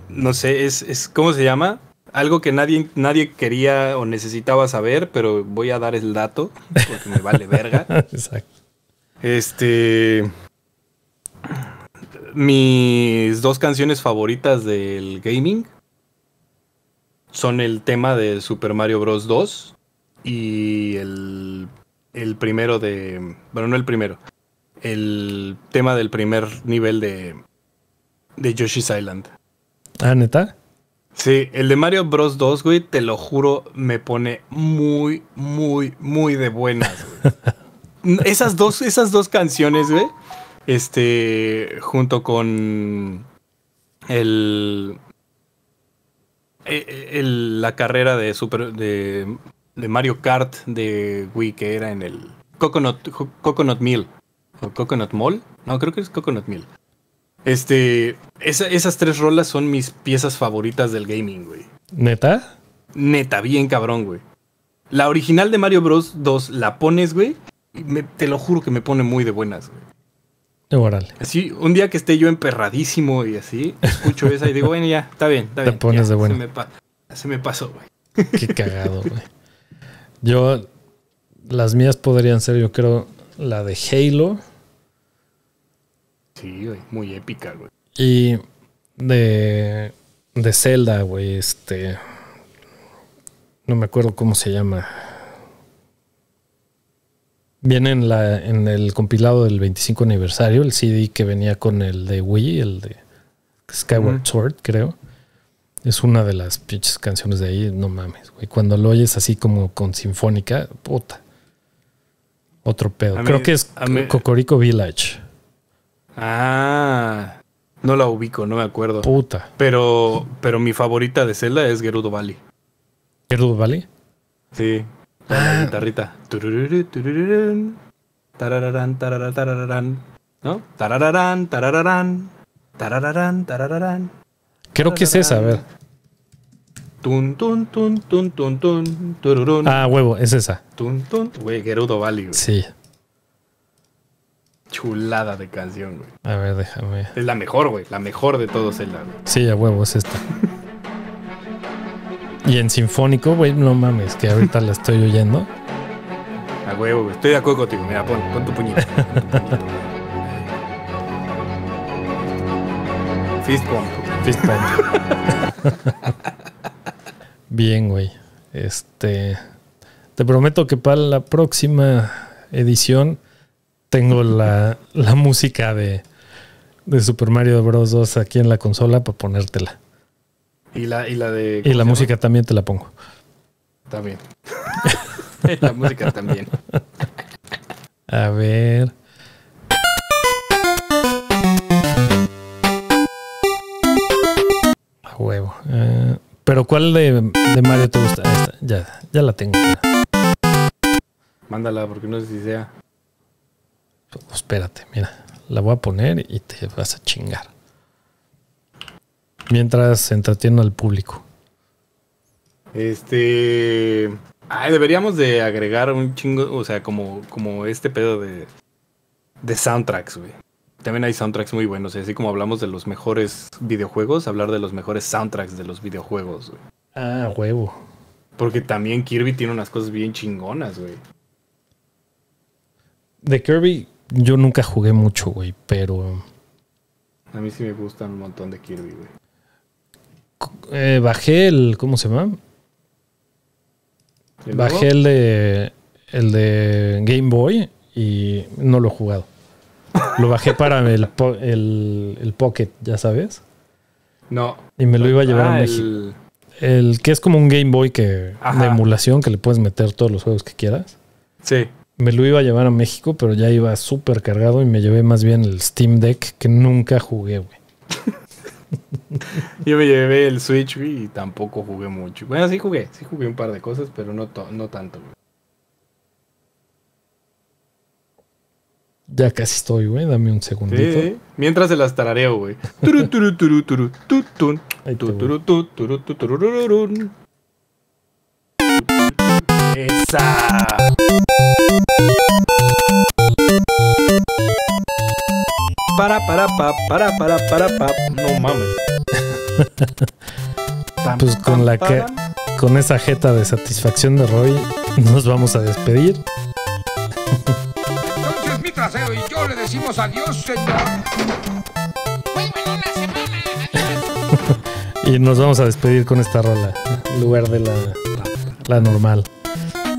No sé, es, es ¿cómo se llama? Algo que nadie, nadie quería o necesitaba saber, pero voy a dar el dato porque me vale verga. Exacto. Este... Mis dos canciones favoritas del gaming... son el tema de Super Mario Bros dos y el, el primero de... Bueno, no el primero. El tema del primer nivel de, de Yoshi's Island. ¿Ah, neta? Sí, el de Mario Bros dos, güey, te lo juro, me pone muy, muy, muy de buenas, güey. Esas dos, esas dos canciones, güey, este, junto con el... El, el, la carrera de super de, de Mario Kart de Wii, que era en el Coconut, Coconut Mill o Coconut Mall, no, creo que es Coconut Mill. Este, esa, esas tres rolas son mis piezas favoritas del gaming, güey. ¿Neta? Neta, bien cabrón, güey. La original de Mario Bros dos la pones, güey, y me, te lo juro que me pone muy de buenas, güey. Orale. Así, un día que esté yo emperradísimo y así, escucho esa y digo, bueno, ya, está bien, está bien. Te pones ya, de bueno. Se me, pa se me pasó, güey. Qué cagado, güey. Yo, las mías podrían ser, yo creo, la de Halo. Sí, güey, muy épica, güey. Y de, de Zelda, güey, este... No me acuerdo cómo se llama... Viene en, la, en el compilado del veinticinco aniversario, el C D que venía con el de Wii, el de Skyward mm. Sword, creo. Es una de las pinches canciones de ahí, no mames, güey. Cuando lo oyes así como con sinfónica, puta. Otro pedo. A creo mí, que es mí... Cocorico Village. Ah, no la ubico, no me acuerdo. Puta. Pero, pero mi favorita de Zelda es Gerudo Valley. ¿Gerudo Valley? Sí. La guitarrita. Tarararán, tarararán, ¿no? Tarararán, tarararán, tarararán, tarararán. Creo que es esa, a ver. Tun, tun, tun, tun, tun, tun, tururun. Ah, huevo, es esa. Tun, tun, güey, Gerudo Valley, güey. Sí. Chulada de canción, güey. A ver, déjame. Es la mejor, güey, la mejor de todos el lado. Sí, a huevo, es esta. Y en sinfónico, güey, no mames, que ahorita la estoy oyendo. A huevo, estoy de acuerdo contigo. Mira, pon, pon tu puñito. Pon tu puñito. Fist pump. Fist pump. Bien, güey. Este, te prometo que para la próxima edición tengo la, la música de, de Super Mario Bros dos aquí en la consola para ponértela. Y la, y la de... Y la música también te la pongo. También. La música también. A ver... A huevo. Uh, ¿Pero cuál de, de Mario te gusta? Esta, ya, ya la tengo. Mándala porque no sé si sea. Pues, espérate, mira. La voy a poner y te vas a chingar. Mientras entretiene al público. Este... Ay, deberíamos de agregar un chingo... O sea, como, como este pedo de... De soundtracks, güey. También hay soundtracks muy buenos, así como hablamos de los mejores videojuegos, hablar de los mejores soundtracks de los videojuegos, güey. Ah, huevo. Porque también Kirby tiene unas cosas bien chingonas, güey. De Kirby yo nunca jugué mucho, güey, pero... A mí sí me gustan un montón de Kirby, güey. Eh, bajé el... ¿Cómo se llama? ¿El bajé el de, el de Game Boy y no lo he jugado. Lo bajé para el, el, el Pocket, ¿ya sabes? No. Y me lo iba a llevar ah, a México. El... el que es como un Game Boy que, de emulación, que le puedes meter todos los juegos que quieras. Sí. Me lo iba a llevar a México, pero ya iba súper cargado y me llevé más bien el Steam Deck, que nunca jugué, güey. Yo me llevé el Switch, güey, y tampoco jugué mucho. Bueno, sí jugué. Sí jugué un par de cosas, pero no, no tanto, güey. Ya casi estoy, güey. Dame un segundito. Sí, mientras se las tarareo, güey. ¡Esa! Para, para, para, para, para, para, para. No mames. Pues con la que... Con esa jeta de satisfacción de Roy nos vamos a despedir. Trasero y yo le decimos adiós, señor. Y nos vamos a despedir con esta rola en lugar de la, la normal.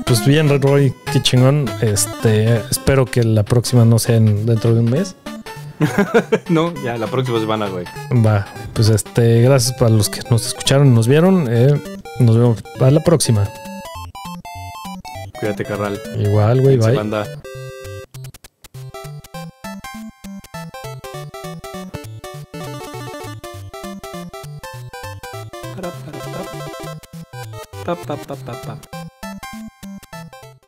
Pues bien, Red Roy, qué chingón. Este, espero que la próxima no sea en, dentro de un mes. No, ya la próxima semana, güey. Va, pues este, gracias para los que nos escucharon y nos vieron. Eh, nos vemos a la próxima. Cuídate, carnal. Igual, güey, bye. Banda. Pa, pa, pa, pa, pa.